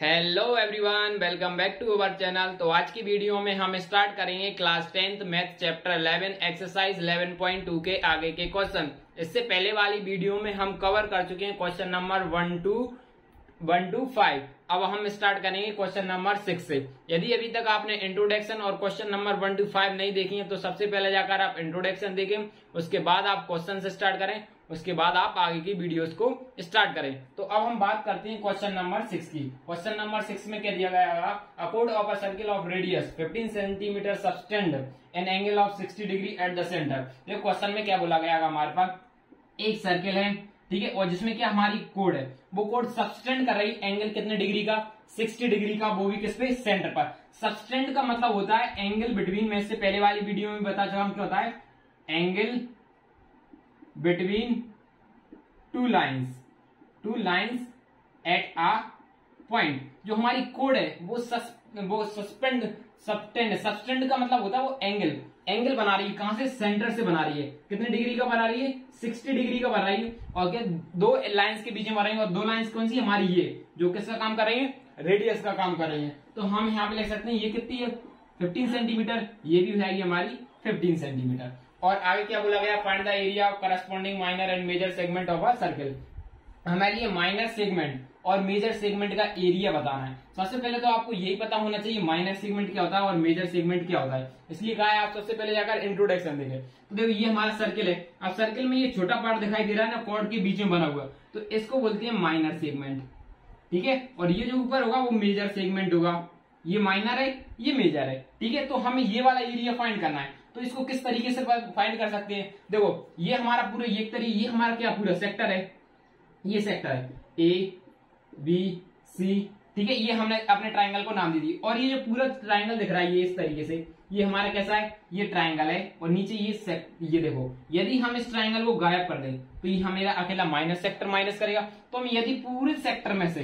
Hello everyone, welcome back to our channel. तो आज की वीडियो में हम स्टार्ट करेंगे class 10th math chapter 11 exercise 11.2 के आगे के क्वेश्चन। इससे पहले वाली वीडियो में हम कवर कर चुके हैं क्वेश्चन नंबर 1 to 5। अब हम स्टार्ट करेंगे क्वेश्चन नंबर 6 से। यदि अभी तक आपने इंट्रोडक्शन और क्वेश्चन नंबर 1 to 5 नहीं देखी है तो सबसे पहले जाकर आप इंट्रोडक्शन देखें, उसके बाद आप क्वेश्चन से स्टार्ट करें, उसके बाद आप आगे की वीडियोस को स्टार्ट करें। तो अब हम बात करते हैं क्वेश्चन नंबर 6 की। क्वेश्चन नंबर 6 में क्या दिया गया है? अ कोड of a circle of radius 15 centimetre subtend an angle of 60 degree at the centre. देखो क्वेश्चन में क्या बोला गया है, हमारे पास एक सर्किल है, ठीक है, और जिसमें क्या हमारी कोड है, वो कोड सबटेंड कर रही एंगल कितने डिग्री का, 60 डिग्री का, वो भी किस पे, सेंटर पर। सबटेंड का मतलब होता है एंगल बिटवीन। में इससे पहले वाली वीडियो में बता चुका हम क्या होता है, angle between two lines at a point. जो हमारी कोड है वो सबटेंड का मतलब होता है वो एंगल बना रही है। कहां से, सेंटर से बना रही है। कितने डिग्री का बना रही है, 60 डिग्री का बना रही है। और क्या, दो लाइन्स के बीच में बना रही है, और दो लाइन्स कौन सी हमारी, ये जो किसका काम कर रही है, रेडियस का काम कर रही है। तो हम यहाँ पे लिख सकते हैं ये कितनी है, 15 सेंटीमीटर, ये भी हो जाएगी हमारी 15 सेंटीमीटर। और आगे क्या बोला गया, find the area of corresponding minor and major segment of a circle. हमारे लिए माइनर सेगमेंट और मेजर सेगमेंट का एरिया बताना है। सबसे पहले तो आपको यही पता होना चाहिए माइनर सेगमेंट क्या होता है और मेजर सेगमेंट क्या होता है, इसलिए कहा है आप सबसे पहले जाकर इंट्रोडक्शन देखें। तो देखो ये हमारा सर्किल है। अब सर्किल में ये छोटा पार्ट दिखाई दे रहा है ना, कॉर्ड के बीच में बना हुआ, तो इसको बोलते हैं माइनर सेगमेंट, ठीक है। और ये जो ऊपर होगा वो मेजर सेगमेंट होगा। ये माइनर है, ये मेजर है, ठीक है। तो हमें ये वाला एरिया फाइंड करना है। तो इसको किस तरीके से फाइंड कर सकते हैं, देखो ये हमारा पूरा ये हमारा क्या पूरा सेक्टर है, ये सेक्टर है ए बी सी, ठीक है। ये हमने अपने ट्रायंगल को नाम दे दी। और ये जो पूरा ट्रायंगल दिख रहा है ये इस तरीके से, ये हमारा कैसा है, ये ट्रायंगल है। और नीचे ये देखो, यदि हम इस ट्रायंगल को गायब कर दें तो ये हमारा अकेला माइनस सेक्टर माइनस करेगा। तो हम यदि पूरे सेक्टर में से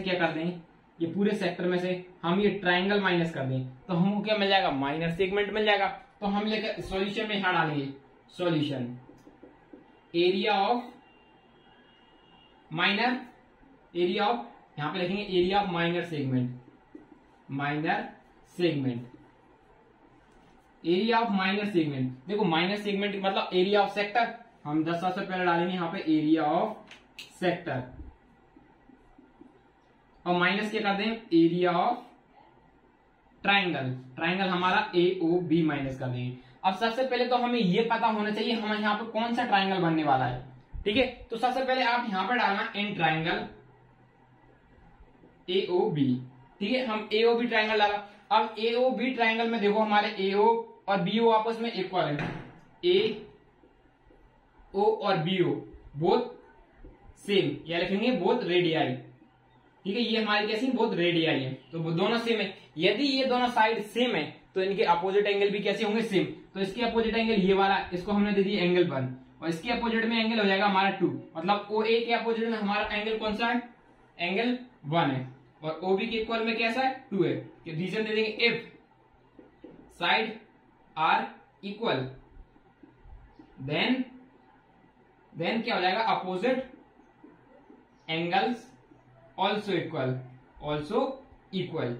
क्या कर दें, ये पूरे सेक्टर में से हम ये ट्रायंगल माइनस कर दें तो हमको क्या मिल जाएगा, माइनर सेगमेंट मिल जाएगा। तो हम लेकर सॉल्यूशन में यहां डालेंगे सॉल्यूशन एरिया ऑफ यहां पे लिखेंगे area of minor segment area of minor segment. देखो माइनर सेगमेंट मतलब एरिया ऑफ सेक्टर, हम 10 सबसे पहले डालेंगे यहां पे एरिया ऑफ सेक्टर, और माइनस क्या कर दें, एरिया ऑफ ट्रायंगल हमारा ए ओ बी माइनस कर देंगे। अब सबसे पहले तो हमें ये पता होना चाहिए हमारे यहाँ पे कौन सा ट्रायंगल बनने वाला है, ठीक है। तो सबसे पहले आप यहाँ पर डालना in triangle A O B, ठीक है। हम ए ओ बी ट्रायंगल डाला। अब ए ओ बी ट्रायंगल में देखो हमारे ए ओ और बी ओ आपस में इक्वल है, ए ओ और बी ओ बोथ सेम, या लिखेंगे बोथ रेडियाई, ठीक है। ये हमारी कैसी बहुत रेडियाई है, तो वो दोनों सेम है। यदि ये दोनों साइड सेम है तो इनके अपोजिट एंगल भी कैसे होंगे, सेम। तो इसके अपोजिट एंगल ये वाला, इसको हमने दे दिया एंगल 1, और इसके अपोजिट में एंगल हो जाएगा हमारा 2, मतलब ओ ए के अपोजिट में हमारा एंगल कौन सा है, एंगल 1 है, और ओ बी के इक्वल में कैसा है, 2 है। रीजन दे देंगे if side are equal then क्या हो जाएगा, अपोजिट एंगल्स ऑल्सो इक्वल।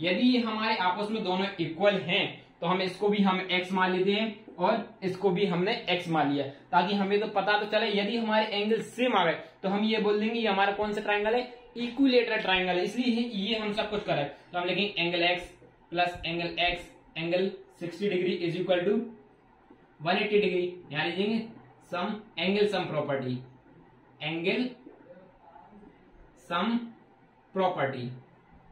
यदि ये हमारे आपस में दोनों इक्वल हैं तो हम इसको भी हम x मान लेते हैं और इसको भी हमने x मान लिया, ताकि हमें तो पता तो चले। यदि हमारे एंगल सेम आ गए तो हम ये बोल देंगे ये हमारा कौन सा ट्रायंगल है, इक्विलेटरल ट्रायंगल है, इसलिए ये हम सब कुछ कर रहे हैं। तो हम लिखेंगे angle x plus angle x angle 60 degree is equal to 180 degree. यहाँ लिखेंगे सम एंगल सम प्रॉपर्टी,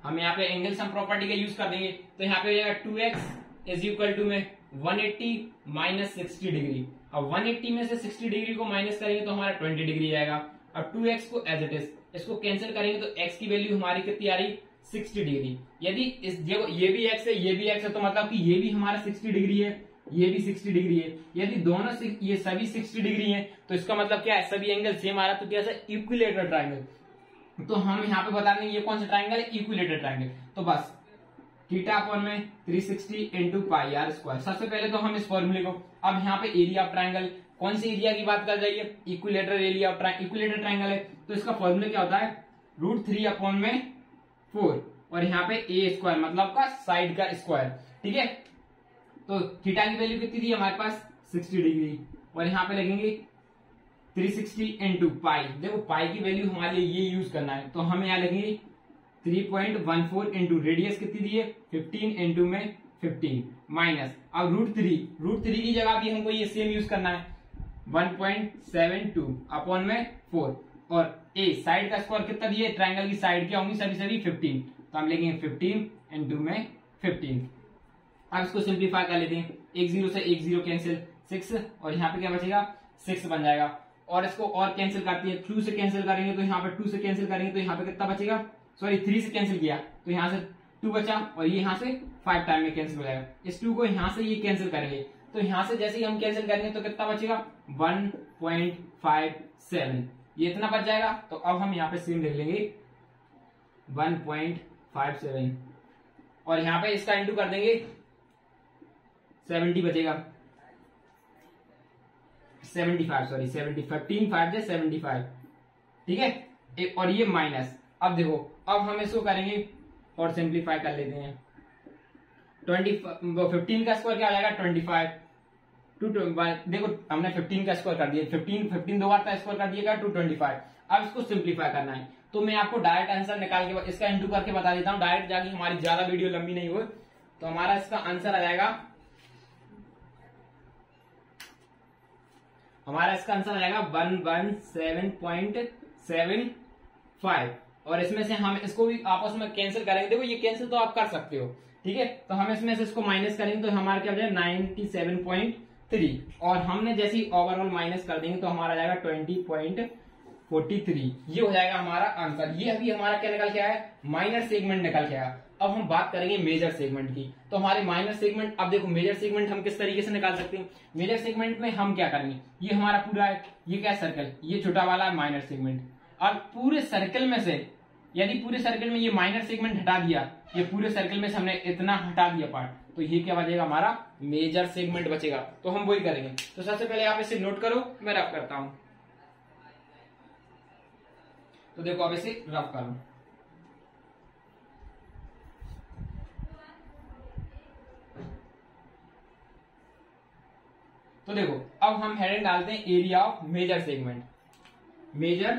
हम यहाँ पे एंगल सम प्रॉपर्टी का यूज कर देंगे। तो यहाँ पे 2x इज इक्वल टू में 180 माइनस 60 डिग्री। अब 180 में से 60 डिग्री को माइनस करेंगे तो हमारा 20 डिग्री आएगा। अब 2x को एज इट इज, इसको कैंसिल करेंगे तो x की वैल्यू हमारी कितनी आ रही, 60 डिग्री। यदि ये भी x है, ये भी x है, तो मतलब कि ये भी हमारा 60 डिग्री है, ये भी 60 डिग्री है। यदि दोनों ये सभी 60 डिग्री है तो इसका मतलब क्या है, सभी एंगल सेम आ रहा, तो क्या है, इक्विलेटरल ट्रायंगल। तो हम यहाँ पे बता देंगे ये कौन सा ट्रायंगल है, इक्विलेटरल ट्रायंगल। तो बस थीटा अपॉन में 360 इंटू पाई आर स्क्वायर। सबसे पहले तो हम इस फॉर्मूले को, अब यहाँ पे एरिया ऑफ ट्रायंगल, कौन से एरिया की बात कर रही है, इक्विलेटरल ट्रायंगल है, तो इसका फॉर्मूला क्या होता है, √3/4 और यहाँ पे ए स्क्वायर मतलब का साइड का स्क्वायर। ठीक है, तो थीटा की वैल्यू कितनी थी हमारे पास 60 डिग्री और यहाँ पे लगेंगे 360 × पाई। देखो पाई की वैल्यू हमारे ये यूज करना है तो हम यहाँ लगेंगे 3.14 इंटू रेडियस कितनी दी है 15 इंटू में 15 माइनस अब रूट थ्री की जगह भी हमको ये सेम यूज करना है 1.72/4 और ए साइड का स्क्वायर कितना दिया ट्राइंगल की साइड क्या होंगी सभी 15 तो हम लेंगे 15 × में 15। अब इसको सिंप्लीफाई कर लेते हैं, 1 0 से 1 0 कैंसिल 6 और यहाँ पे क्या बचेगा 6 बन जाएगा और इसको और कैंसिल करती है 2 से कैंसिल करेंगे तो यहाँ पे 2 से कैंसिल करेंगे तो यहाँ पे कितना बचेगा 3 से कैंसिल किया तो यहाँ से 2 बचा और ये यहाँ से 5 टाइम में कैंसिल हो जाएगा। इस 2 को यहाँ से ये कैंसिल करेंगे तो यहाँ से जैसे ही हम कैंसिल करेंगे तो कितना बचेगा 1.57 ये इतना बच जाएगा तो अब हम यहाँ पे सेम लिख लेंगे 1.57 और यहाँ पे इसका इंटू कर देंगे 70 बचेगा 75 सॉरी 75। ठीक है और ये माइनस अब देखो अब हम इसको करेंगे और सिंप्लीफाई कर लेते हैं 15 का स्क्वायर क्या आ जाएगा 25 देखो हमने 15 का स्क्वायर कर दिया 15 दो बार का स्क्वायर कर दिएगा 225। अब इसको सिंप्लीफाई करना है तो मैं आपको डायरेक्ट आंसर निकाल के इसका इंटू करके बता देता हूँ डायरेक्ट जाके हमारी ज्यादा वीडियो लंबी नहीं हो तो हमारा इसका आंसर आ जाएगा हमारा 117.75 और इसमें से हम इसको भी आपस में कैंसिल करेंगे। देखो ये कैंसिल तो आप कर सकते हो। ठीक है, तो हम इसमें से इसको माइनस करेंगे तो हमारा क्या हो जाएगा 97.3 और हमने जैसे ही ओवरऑल माइनस कर देंगे तो हमारा आ जाएगा 20.43 ये हो जाएगा हमारा आंसर। ये अभी हमारा क्या निकल के आया माइनर सेगमेंट निकल के आया। अब हम बात करेंगे मेजर सेगमेंट की तो हमारे माइनर सेगमेंट अब देखो मेजर सेगमेंट हम किस तरीके से निकाल सकते हैं। मेजर सेगमेंट में हम क्या करेंगे ये हमारा पूरा है ये क्या सर्कल ये छोटा वाला है माइनर सेगमेंट और पूरे सर्कल में से यदि पूरे सर्कल में ये माइनर सेगमेंट हटा दिया ये पूरे सर्कल में से हमने इतना हटा दिया पार्ट तो ये क्या बचेगा हमारा मेजर सेगमेंट बचेगा तो हम वही करेंगे। तो सबसे पहले आप इसे नोट करो मैं रफ करता हूं तो देखो आप इसे रफ करो तो देखो अब हम हेडिंग डालते हैं एरिया ऑफ मेजर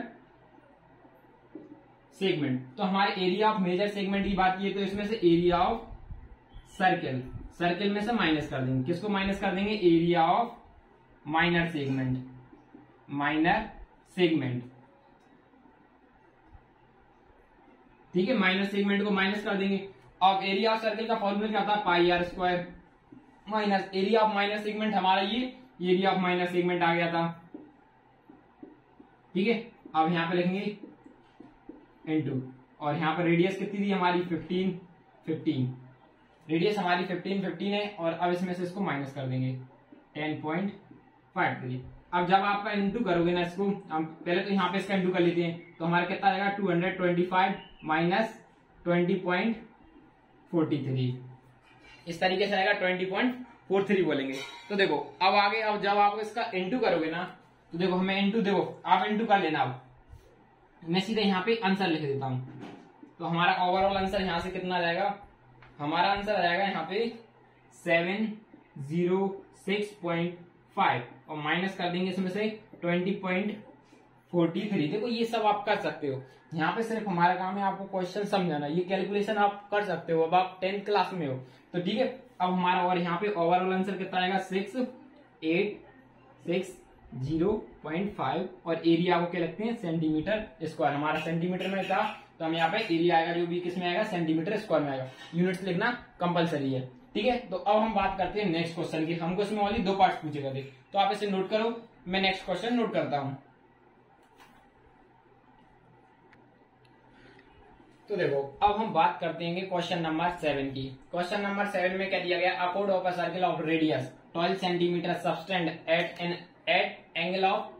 सेगमेंट। तो हमारे एरिया ऑफ मेजर सेगमेंट की बात की तो इसमें से एरिया ऑफ सर्कल में से माइनस कर देंगे किसको माइनस कर देंगे एरिया ऑफ माइनर सेगमेंट ठीक है माइनर सेगमेंट को माइनस कर देंगे। अब एरिया ऑफ सर्कल का फॉर्मूला क्या था πr² minus area of minor segment हमारा ये एरिया ऑफ माइनर सेगमेंट आ गया था। ठीक है, अब यहाँ पे लिखेंगे इनटू और यहाँ पे रेडियस कितनी थी हमारी 15 रेडियस हमारी 15 है और अब इसमें से इसको माइनस कर देंगे 10.53। अब जब आप इनटू करोगे ना इसको हम पहले तो यहाँ पे इसका इनटू कर लेते हैं तो हमारा कितना आएगा 225 माइनस 20.43 इस तरीके से आएगा 20.43 बोलेंगे। तो देखो अब आगे अब जब आप इसका इनटू करोगे ना तो देखो हमें इनटू देखो आप इनटू कर लेना। अब मैं सीधे यहाँ पे आंसर लिख देता हूँ तो हमारा ओवरऑल आंसर यहाँ से कितना आ जाएगा हमारा आंसर आ जाएगा यहाँ पे 706.5 और माइनस कर देंगे इसमें से 20.43। देखो ये सब आप कर सकते हो, यहाँ पे सिर्फ हमारा काम है आपको क्वेश्चन समझाना, ये कैलकुलेशन आप कर सकते हो अब आप 10th क्लास में हो तो। ठीक है, अब हमारा और यहाँ पे ओवरऑल आंसर कितना आएगा 6,860.5 और एरिया को क्या लगते हैं सेंटीमीटर स्क्वायर। हमारा सेंटीमीटर में था तो हम यहाँ पे एरिया आएगा जो भी किस में आएगा सेंटीमीटर स्क्वायर में आएगा, यूनिट्स लिखना कंपलसरी है। ठीक है, तो अब हम बात करते हैं नेक्स्ट क्वेश्चन की। हमको इसमें ओनली 2 पार्ट पूछे गए थे तो आप इसे नोट करो, मैं नेक्स्ट क्वेश्चन नोट करता हूँ। तो देखो अब हम बात करते हैं क्वेश्चन नंबर 7 की। क्वेश्चन नंबर 7 में क्या दिया गया अ कोड of a circle of radius 12 centimetre subtend at angle of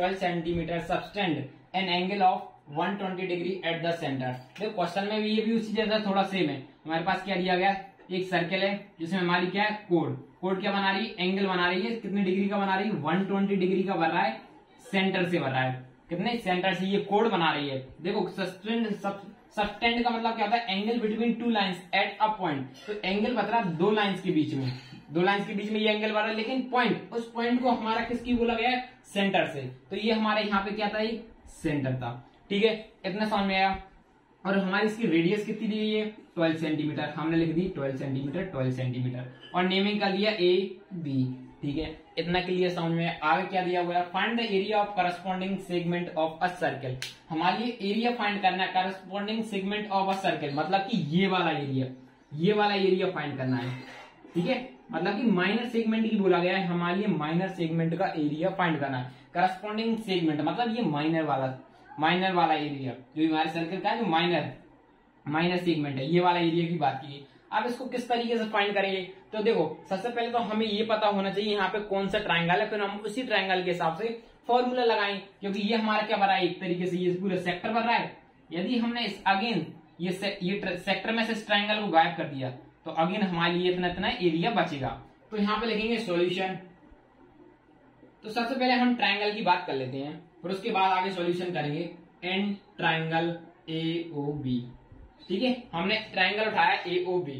12 centimetre subtend an angle of 120 degree at the centre. देखो क्वेश्चन में भी ये भी उसी जैसा थोड़ा सेम है। हमारे पास क्या दिया गया, एक सर्कल है जिसमें हमारी क्या है कोड क्या बना रही है, एंगल बना रही है। कितने डिग्री का बना रही है, 120 डिग्री का बन रहा है, सेंटर से बन रहा है, कितने सेंटर से ये कोड बना रही है। देखो सबटेंड का मतलब क्या होता है, angle between two lines at a point. तो एंगल बता रहा दो लाइन्स के बीच में, दो लाइन्स के बीच में ये एंगल बन रहा है, लेकिन पॉइंट, उस पॉइंट को हमारा किसकी बोला गया है, सेंटर से। तो ये हमारे यहाँ पे क्या था, ये सेंटर था। ठीक है, इतना समझ में आया। और हमारी इसकी रेडियस कितनी दी गई है, 12 सेंटीमीटर, हमने लिख दी 12 सेंटीमीटर 12 सेंटीमीटर। और नेमिंग कर दिया ए बी। ठीक है, इतना क्लियर समझ में। आगे क्या दिया हुआ है, find the area of corresponding segment of a circle. हमारे लिए एरिया फाइंड करना है corresponding segment of a circle, मतलब कि ये वाला एरिया फाइंड करना है। ठीक है, मतलब कि माइनर सेगमेंट की बोला गया है, हमारे लिए माइनर सेगमेंट का एरिया फाइंड करना है। करस्पॉन्डिंग सेगमेंट मतलब ये माइनर वाला एरिया, जो हमारे सर्कल का जो माइनर सेगमेंट है, ये वाला एरिया की बात की। अब इसको किस तरीके से फाइंड करेंगे, तो देखो सबसे पहले तो हमें ये पता होना चाहिए यहाँ पे कौन सा ट्रायंगल है, फिर हम उसी ट्रायंगल के हिसाब से फॉर्मूला लगाएं, क्योंकि ये हमारा क्या बन रहा है, एक तरीके से ये पूरा सेक्टर बन रहा है। यदि हमने इस अगेन ये सेक्टर में से इस ट्रायंगल को गायब कर दिया तो अगेन हमारे लिए इतना एरिया बचेगा। तो यहाँ पे लिखेंगे सॉल्यूशन। तो सबसे पहले हम ट्रायंगल की बात कर लेते हैं, फिर उसके बाद आगे सॉल्यूशन करेंगे। And triangle AOB। ठीक है, हमने ट्रायंगल उठाया AOB।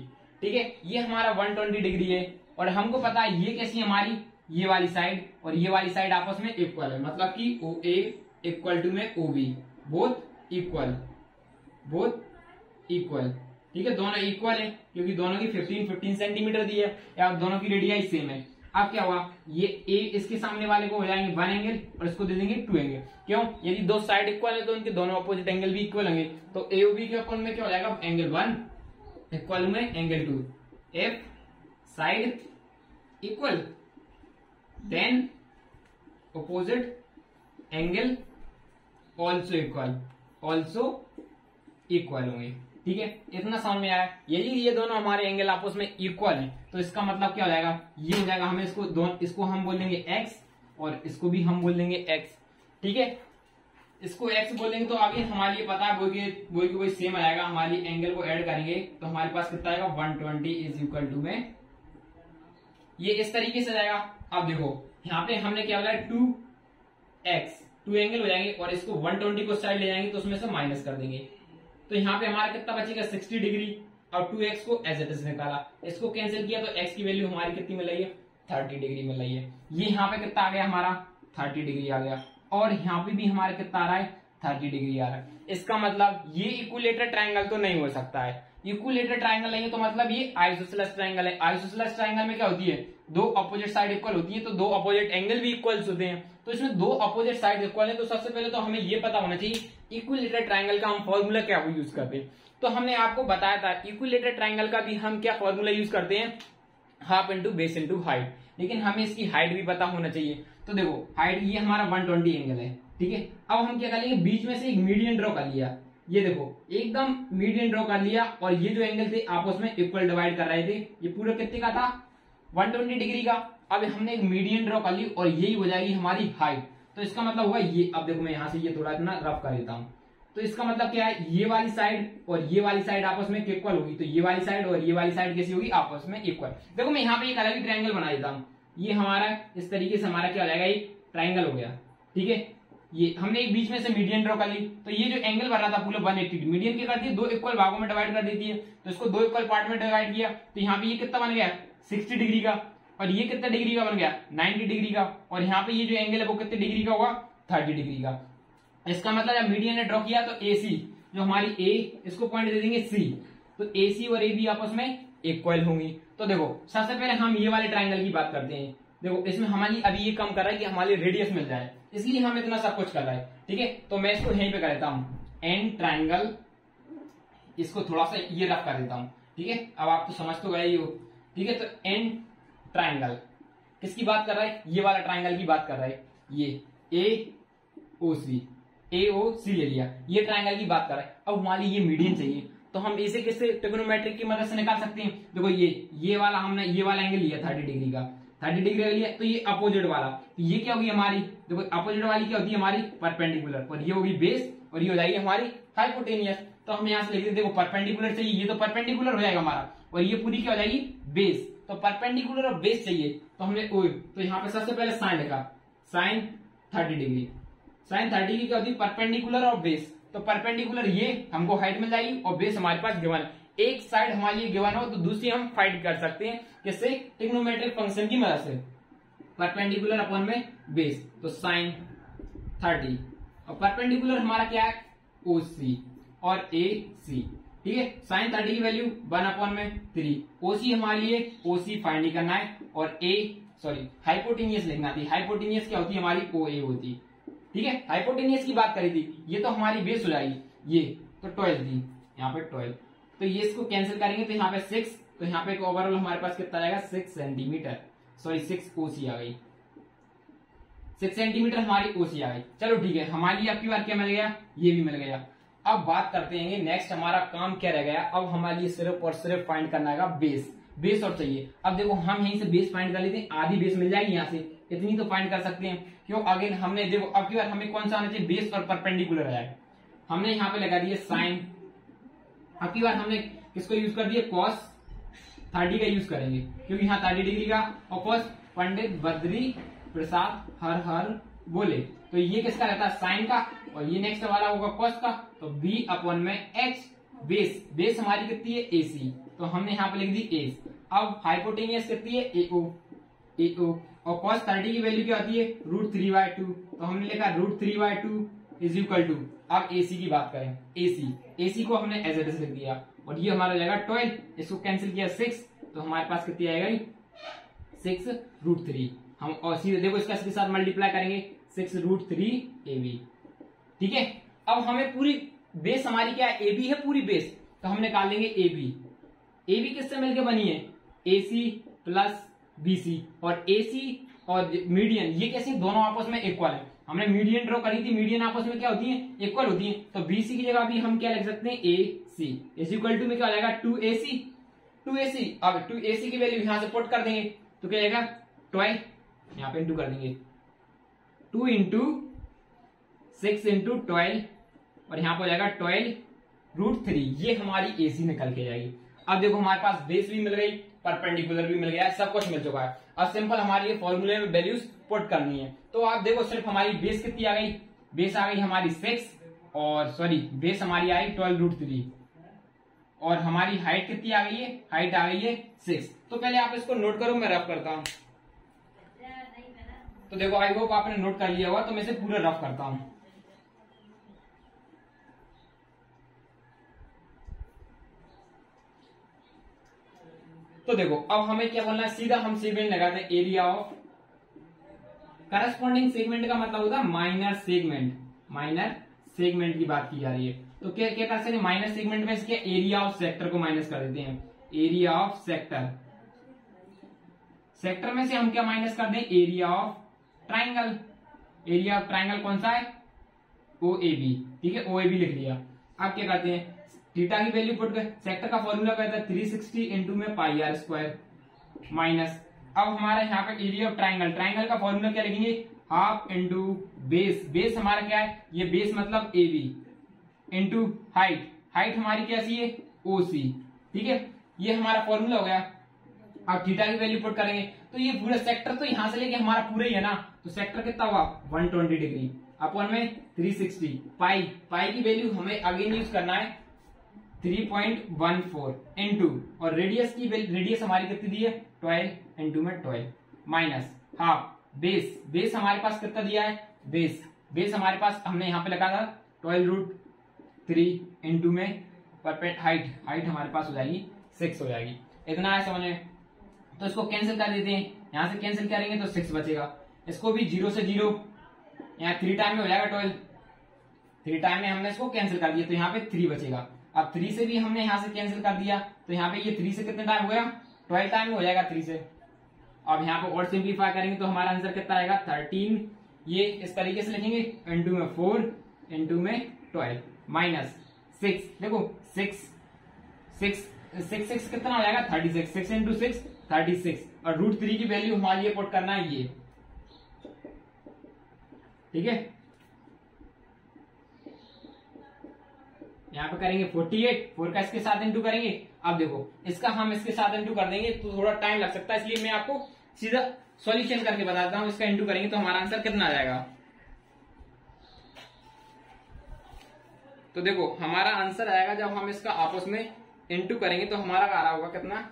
ठीक है, ये हमारा 120 डिग्री है और हमको पता है ये कैसी हमारी, ये वाली साइड और ये वाली साइड आपस में इक्वल है, मतलब कि OA इक्वल टू में OB, बोथ इक्वल। ठीक है, दोनों इक्वल है क्योंकि दोनों की 15-15 सेंटीमीटर दी है या दोनों की रेडियाई सेम है। अब क्या हुआ, ये ए इसके सामने वाले को हो जाएंगे 1 एंगल और इसको दे देंगे 2 एंगल। क्यों, यदि दो साइड इक्वल है तो उनके दोनों अपोजिट एंगल भी इक्वल होंगे। तो AOB के अपन में क्या हो जाएगा, एंगल 1 इक्वल में angle 2, if side equal then opposite angle also equal होंगे। ठीक है, इतना समझ में आया। यदि ये दोनों हमारे एंगल आपस में इक्वल हैं तो इसका मतलब क्या हो जाएगा, ये हो जाएगा हमें इसको हम बोल देंगे एक्स और इसको भी हम बोल देंगे एक्स। ठीक है, इसको एक्स बोलेंगे तो आगे हमारे लिए पता है वही सेम आएगा। हमारे एंगल को ऐड करेंगे तो हमारे पास कितना आएगा, 120 इज इक्वल टू में ये इस तरीके से जाएगा। अब देखो यहाँ पे हमने क्या बोला, 2 एंगल हो जाएंगे और इसको 120 को साइड ले जाएंगे तो उसमें से माइनस कर देंगे। तो यहाँ पे हमारा कितना बचेगा, 60 डिग्री और 2x को एज इट इज निकाला, इसको कैंसिल किया तो x की वैल्यू हमारी कितनी मिल रही है, 30 डिग्री मिल रही है। ये यहाँ पे कितना आ गया हमारा, 30 डिग्री आ गया और यहाँ पे भी हमारा कितना आ रहा है, 30 डिग्री आ रहा है। इसका मतलब ये इक्विलेटरल ट्रायंगल तो नहीं हो सकता है, इक्विलेटरल ट्रायंगल नहीं है तो मतलब ये आइसोसेलेस ट्रायंगल है। आइसोसेलेस ट्रायंगल में क्या होती है, दो अपोजिट साइड इक्वल होती है तो दो अपोजिट एंगल भी इक्वल होते हैं। तो इसमें दो अपोजिट साइड इक्वल है तो सबसे पहले तो हमें ये पता होना चाहिए इक्विलेटरल ट्रायंगल का हम फॉर्मूला क्या यूज करते हैं। तो हमने आपको बताया था इक्विलेटरल ट्रायंगल का भी हम क्या फॉर्मूला यूज करते हैं, half into base into height, लेकिन हमें इसकी हाइट भी पता होना चाहिए। तो देखो हाइट ये हमारा 120 एंगल है। ठीक है, अब हम क्या कर लेंगे, बीच में से एक मीडियन ड्रॉ कर लिया। ये देखो एकदम मीडियन ड्रॉ कर लिया और ये जो एंगल थे आपस में इक्वल डिवाइड कर रहे थे, ये पूरा कितने का था, 120 डिग्री का। अब हमने एक मीडियन ड्रॉ कर ली और यही हो जाएगी हमारी हाइट। तो इसका मतलब हुआ ये, अब देखो मैं यहाँ से ये थोड़ा इतना रफ कर देता हूँ। तो इसका मतलब क्या है, ये वाली साइड और ये वाली साइड आपस में इक्वल होगी, तो ये वाली साइड और ये वाली साइड कैसी होगी, आपस में इक्वल। देखो मैं यहाँ पे एक अलग ही ट्रायंगल बना देता हूँ, ये हमारा इस तरीके से हमारा क्या हो जाएगा, ये ट्रायंगल हो गया। ठीक है, ये हमने एक बीच में से मीडियन ड्रॉ कर ली तो ये जो एंगल बन रहा था पूरा 180, मीडियन क्या करती है, दो इक्वल भागों में डिवाइड कर देती है। तो इसको दो इक्वल पार्ट में डिवाइड किया तो यहाँ पे ये कितना बन गया, 60 डिग्री का और ये कितना डिग्री का बन गया, 90 डिग्री का और यहाँ पे ये जो एंगल है वो कितने डिग्री का होगा, 30 डिग्री का। इसका मतलब जब मीडियन ने ड्रॉ किया तो AC जो हमारी A, इसको पॉइंट दे देंगे C, तो AC और AB आपस में इक्वल होंगी। तो देखो सबसे पहले हम ये वाले ट्रायंगल की बात करते हैं। देखो इसमें हमारी अभी ये कम कर रहा है कि हमारे रेडियस मिल जाए, इसलिए हम इतना सब कुछ कर रहे हैं। ठीक है, तो मैं इसको यहीं पे कर देता हूँ, एंड ट्रायंगल इसको थोड़ा सा ये रफ कर देता हूँ। ठीक है, अब आप तो समझ तो गए ही हो। ठीक है, तो एंड ट्रायंगल किसकी बात कर रहा है, ये वाला ट्रायंगल की बात कर रहा है, ये AOC ले लिया, ये ट्रायंगल की बात कर रहा है। अब मान ली ये मीडियन चाहिए तो हम इसे किससे, ट्रिग्नोमेट्री की मदद से निकाल सकते हैं। देखो ये वाला हमने ये वाला एंगल लिया 30 डिग्री का, 30 डिग्री वाली है तो ये अपोजिट वाला, तो ये क्या होगी हमारी, देखो अपोजिट वाली क्या होती है हमारी परपेंडिकुलर, और ये होगी बेस और ये हो जाएगी हमारी हाइपोटेनियस। तो हम यहाँ से लिखते हैं, देखो परपेंडिकुलर चाहिए, ये तो परपेंडिकुलर हो जाएगा हमारा, और ये पूरी क्या हो जाएगी बेस, तो परपेंडिकुलर और बेस चाहिए। तो हमने तो यहाँ पे सबसे पहले साइन लिखा, साइन 30 डिग्री, साइन 30 डिग्री क्या होती है परपेंडिकुलर और बेस, तो परपेंडिकुलर ये हमको हाइट मिल जाएगी और बेस हमारे पास गिवन, एक साइड हमारे लिए गिवन हो तो दूसरी हम फाइंड कर सकते हैं, जैसे ट्रिग्नोमेट्रिक फंक्शन की मदद से, परपेंडिकुलर अपॉन में बेस, तो साइन 30, और परपेंडिकुलर हमारा क्या है ओसी और एसी, ठीक है। साइन 30 की वैल्यू 1/3, ओसी हमारे लिए ओसी फाइंड ही करना है, और हाइपोटेनियस लिखना थी, हाइपोटेनियस क्या होती है हमारी OA होती है, ठीक है। हाइपोटेनियस की बात करी थी, ये तो हमारी बेस हो जाएगी, ये तो 12 थी, यहाँ पे 12, तो ये इसको कैंसिल करेंगे तो यहाँ पे 6, तो यहाँ पे ओवरऑल हमारे पास कितना आएगा 6 ओसी आ गई, 6 सेंटीमीटर हमारी ओसी आ गई। चलो ठीक है, हमारे लिए आपकी बार क्या मिल गया, ये भी मिल गया। अब बात करते हैं नेक्स्ट हमारा काम क्या रह गया, अब हमारे लिए सिर्फ और सिर्फ फाइंड करना है बेस, बेस और चाहिए। अब देखो हम यहीं से बेस फाइंड कर लेते हैं, आधी बेस मिल जाएगी यहाँ से, इतनी तो फाइंड कर सकते हैं, क्यों अगेन हमने देखो अब की बार हमें कौन सा आना चाहिए बेस और परपेंडिकुलर है, हमने यहाँ पे लगा दिए साइन, अब की बार हमने किसको यूज कर दिया कॉस 30 का यूज करेंगे, क्योंकि यहाँ 30 डिग्री का, और कॉस पंडित बद्री प्रसाद हर हर बोले, तो ये किसका रहता है साइन का, और ये नेक्स्ट वाला होगा कॉस का, तो बी अपॉन में एच, बेस बेस हमारी कितनी है एसी, तो हमने यहाँ पे लिख दी एस। अब हाइपोटेनियस कितनी है एओ, एओ, और कॉस 30 की वैल्यू क्या होती है √3/2, तो हमने लिखा √3/2 इज इक्वल टू, अब एसी की बात करें, एसी एसी को हमने एज इट इज लिख दिया, और ये हमारा जाएगा 12, इसको कैंसिल किया 6, तो हमारे पास कितनी आएगा 6√3, हम और सीधे देखो इसका इसके साथ मल्टीप्लाई करेंगे 6√3 AB, ठीक है। अब हमें पूरी बेस हमारी क्या है AB है पूरी बेस, तो हम निकाल लेंगे AB किससे मिलकर बनी है AC प्लस BC, और AC और मीडियन ये कैसे दोनों आपस में इक्वल है, हमने मीडियन ड्रॉ करी थी, मीडियन आपस में क्या होती है इक्वल होती है, तो BC की जगह भी हम क्या लिख सकते हैं AC, इज इक्वल टू में क्या हो जाएगा 2AC, अब 2AC की वैल्यू यहां से पुट कर देंगे तो क्या आएगा 12, यहाँ पे इंटू कर देंगे 2 × 6 × 12, और यहाँ पर हो जाएगा 12√3, ये हमारी AC निकल के जाएगी। अब देखो हमारे पास बेस भी मिल गई, परपेंडिकुलर भी मिल गया, सब कुछ मिल चुका है। अब सिंपल हमारी ये फॉर्मूले में वैल्यूज पुट करनी है, तो आप देखो सिर्फ हमारी बेस कितनी आ गई, बेस आ गई हमारी 6, और बेस हमारी आई 12√3, और हमारी हाइट कितनी आ गई है, हाइट आ गई है 6। तो पहले आप इसको नोट करो, मैं रफ करता हूँ, तो देखो आई होप आपने नोट कर लिया होगा, तो मैं इसे पूरा रफ करता हूँ। तो देखो अब हमें क्या बोलना है, सीधा हम सेगमेंट लगाते हैं, एरिया ऑफ करस्पॉन्डिंग सेगमेंट का मतलब होता है माइनर सेगमेंट, माइनर सेगमेंट की बात की जा रही है, तो क्या क्या कर सकते हैं माइनर सेगमेंट में इसके एरिया ऑफ सेक्टर को माइनस कर देते हैं, एरिया ऑफ सेक्टर, सेक्टर में से हम क्या माइनस कर दें area of triangle, area of triangle कौन सा है OAB, ठीक है OAB लिख लिया। अब क्या करते हैं थीटा की वैल्यू पुट कर, सेक्टर का फॉर्मूला कहता है 360 × πr² माइनस, अब हमारा यहाँ पे एरिया ऑफ ट्राइंगल, ट्राइंगल का फॉर्मूला क्या लिखेंगे ½ × बेस, बेस हमारा क्या है ये बेस मतलब AB, इंटू हाइट, हाइट हमारी कैसी है OC, ठीक है ये हमारा फॉर्मूला हो गया। अब थीटा की वैल्यू पुट करेंगे तो ये पूरा सेक्टर तो यहाँ से लेके हमारा पूरा ही है ना, तो सेक्टर कितना हुआ 120 डिग्री अपॉन में 360 पाई, पाई की वैल्यू हमें अगेन यूज करना है 3.14 इंटू, और रेडियस की रेडियस हमारी कितनी दी है 12 इंटू में 12 माइनस हाफ, बेस बेस हमारे पास कितना दिया है बेस, बेस हमारे पास हमने यहाँ पे लगा था 12√3 इंटू में परपेंडिकुलर, हाइट हाइट हमारे पास हो जाएगी 6 हो जाएगी, इतना है समझ में। तो इसको कैंसिल कर देते हैं, यहाँ से कैंसिल करेंगे तो 6 बचेगा, इसको भी 0 से 0, यहाँ 3 टाइम में हो जाएगा 12, 3 टाइम में हमने इसको कैंसिल कर दिया तो यहाँ पे 3 बचेगा। अब 3 से भी हमने यहाँ से कैंसिल कर दिया तो यहाँ पे ये 3 से कितने टाइम हो गया 12 टाइम में हो जाएगा 3 से। अब यहाँ पे और सिंप्लीफाई करेंगे तो हमारा आंसर कितना आएगा 13, ये इस तरीके से लिखेंगे इंटू में 4 इंटू में 12 माइनस 6, देखो 6 सिक्स सिक्स कितना हो जाएगा 36, 6 इंटू 6 36 और √3 की वैल्यू हमारे लिए पुट करना है ये, ठीक है। यहाँ पे करेंगे 48, 4 का इसके साथ इंटू करेंगे। अब देखो इसका हम इसके साथ इंटू कर देंगे तो थोड़ा टाइम लग सकता है, इसलिए मैं आपको सीधा सॉल्यूशन करके बताता हूँ। इसका इंटू करेंगे तो हमारा आंसर कितना आ जाएगा, तो देखो हमारा आंसर आएगा जब हम इसका आपस में इंटू करेंगे तो हमारा आ रहा होगा कितना,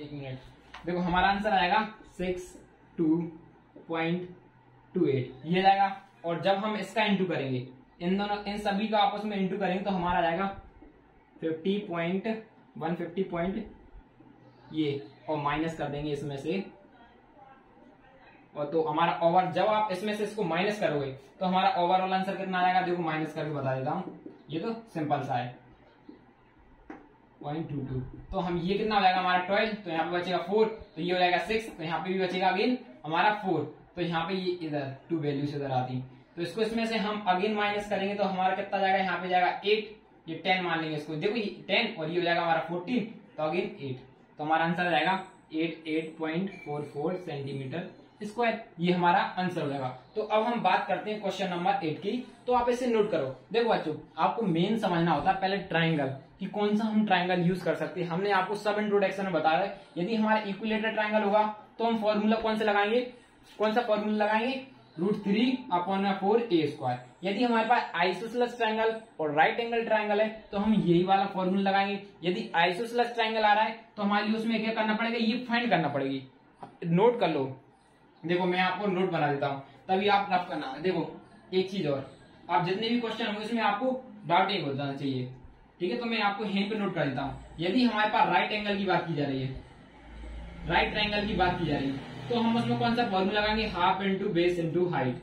एक मिनट, देखो हमारा आंसर आएगा 62.28 ये जाएगा। और जब हम इसका इंटू करेंगे इन सभी का आपस में इंटू करेंगे तो हमारा जाएगा 50.150 ये और माइनस कर देंगे इसमें से, और तो हमारा ओवर, जब आप इसमें से इसको माइनस करोगे तो हमारा ओवरऑल आंसर कितना आएगा, देखो माइनस करके बता देता हूँ, ये तो सिंपल सा है 0.22। तो हम ये कितना हो जाएगा हमारा 12, तो यहाँ पे बचेगा 4, तो ये हो जाएगा 6, तो यहाँ पे भी बचेगा अगेन हमारा 4, तो यहाँ पे ये इधर 2 वैल्यूज इधर आती, तो इसको इसमें से हम अगेन माइनस करेंगे तो हमारा कितना जाएगा, यहाँ पे जाएगा 8, ये 10 मान लेंगे इसको, देखो 10 और ये हो जाएगा हमारा 14, तो अगेन 8, तो हमारा आंसर जाएगा 88.44 सेंटीमीटर स्क्वायर, ये हमारा आंसर हो जाएगा। तो अब हम बात करते हैं क्वेश्चन नंबर 8 की, तो आप इसे नोट करो। देखो बच्चों आपको मेन समझना होता है पहले ट्राइंगल कि कौन सा हम ट्राइंगल यूज कर सकते हैं। हमने आपको सब इंट्रोडक्शन में बताया है यदि हमारा इक्विलेटरल ट्राइंगल होगा तो हम फॉर्मूला कौन सा लगाएंगे, कौन सा फॉर्मूला लगाएंगे, √3/4a²। यदि हमारे पास आइसोसेल्स ट्राइंगल और राइट एंगल ट्राइंगल है तो हम यही वाला फॉर्मूला लगाएंगे। यदि आइसोसेल्स ट्राइंगल आ रहा है तो हमारे लिए उसमें क्या करना पड़ेगा, ये फाइंड करना पड़ेगी। नोट कर लो, देखो मैं आपको नोट बना देता हूँ तभी आप रफ करना। देखो एक चीज और, आप जितने भी क्वेश्चन होंगे उसमें आपको डाउटिंग हो जाना चाहिए, ठीक है। तो मैं आपको यहीं पे नोट कर देता हूँ। यदि हमारे पास राइट एंगल की बात की जा रही है, राइट ट्राइंगल की बात की जा रही है तो हम उसमें कौन सा फॉर्मूला लगाएंगे, half into base into height,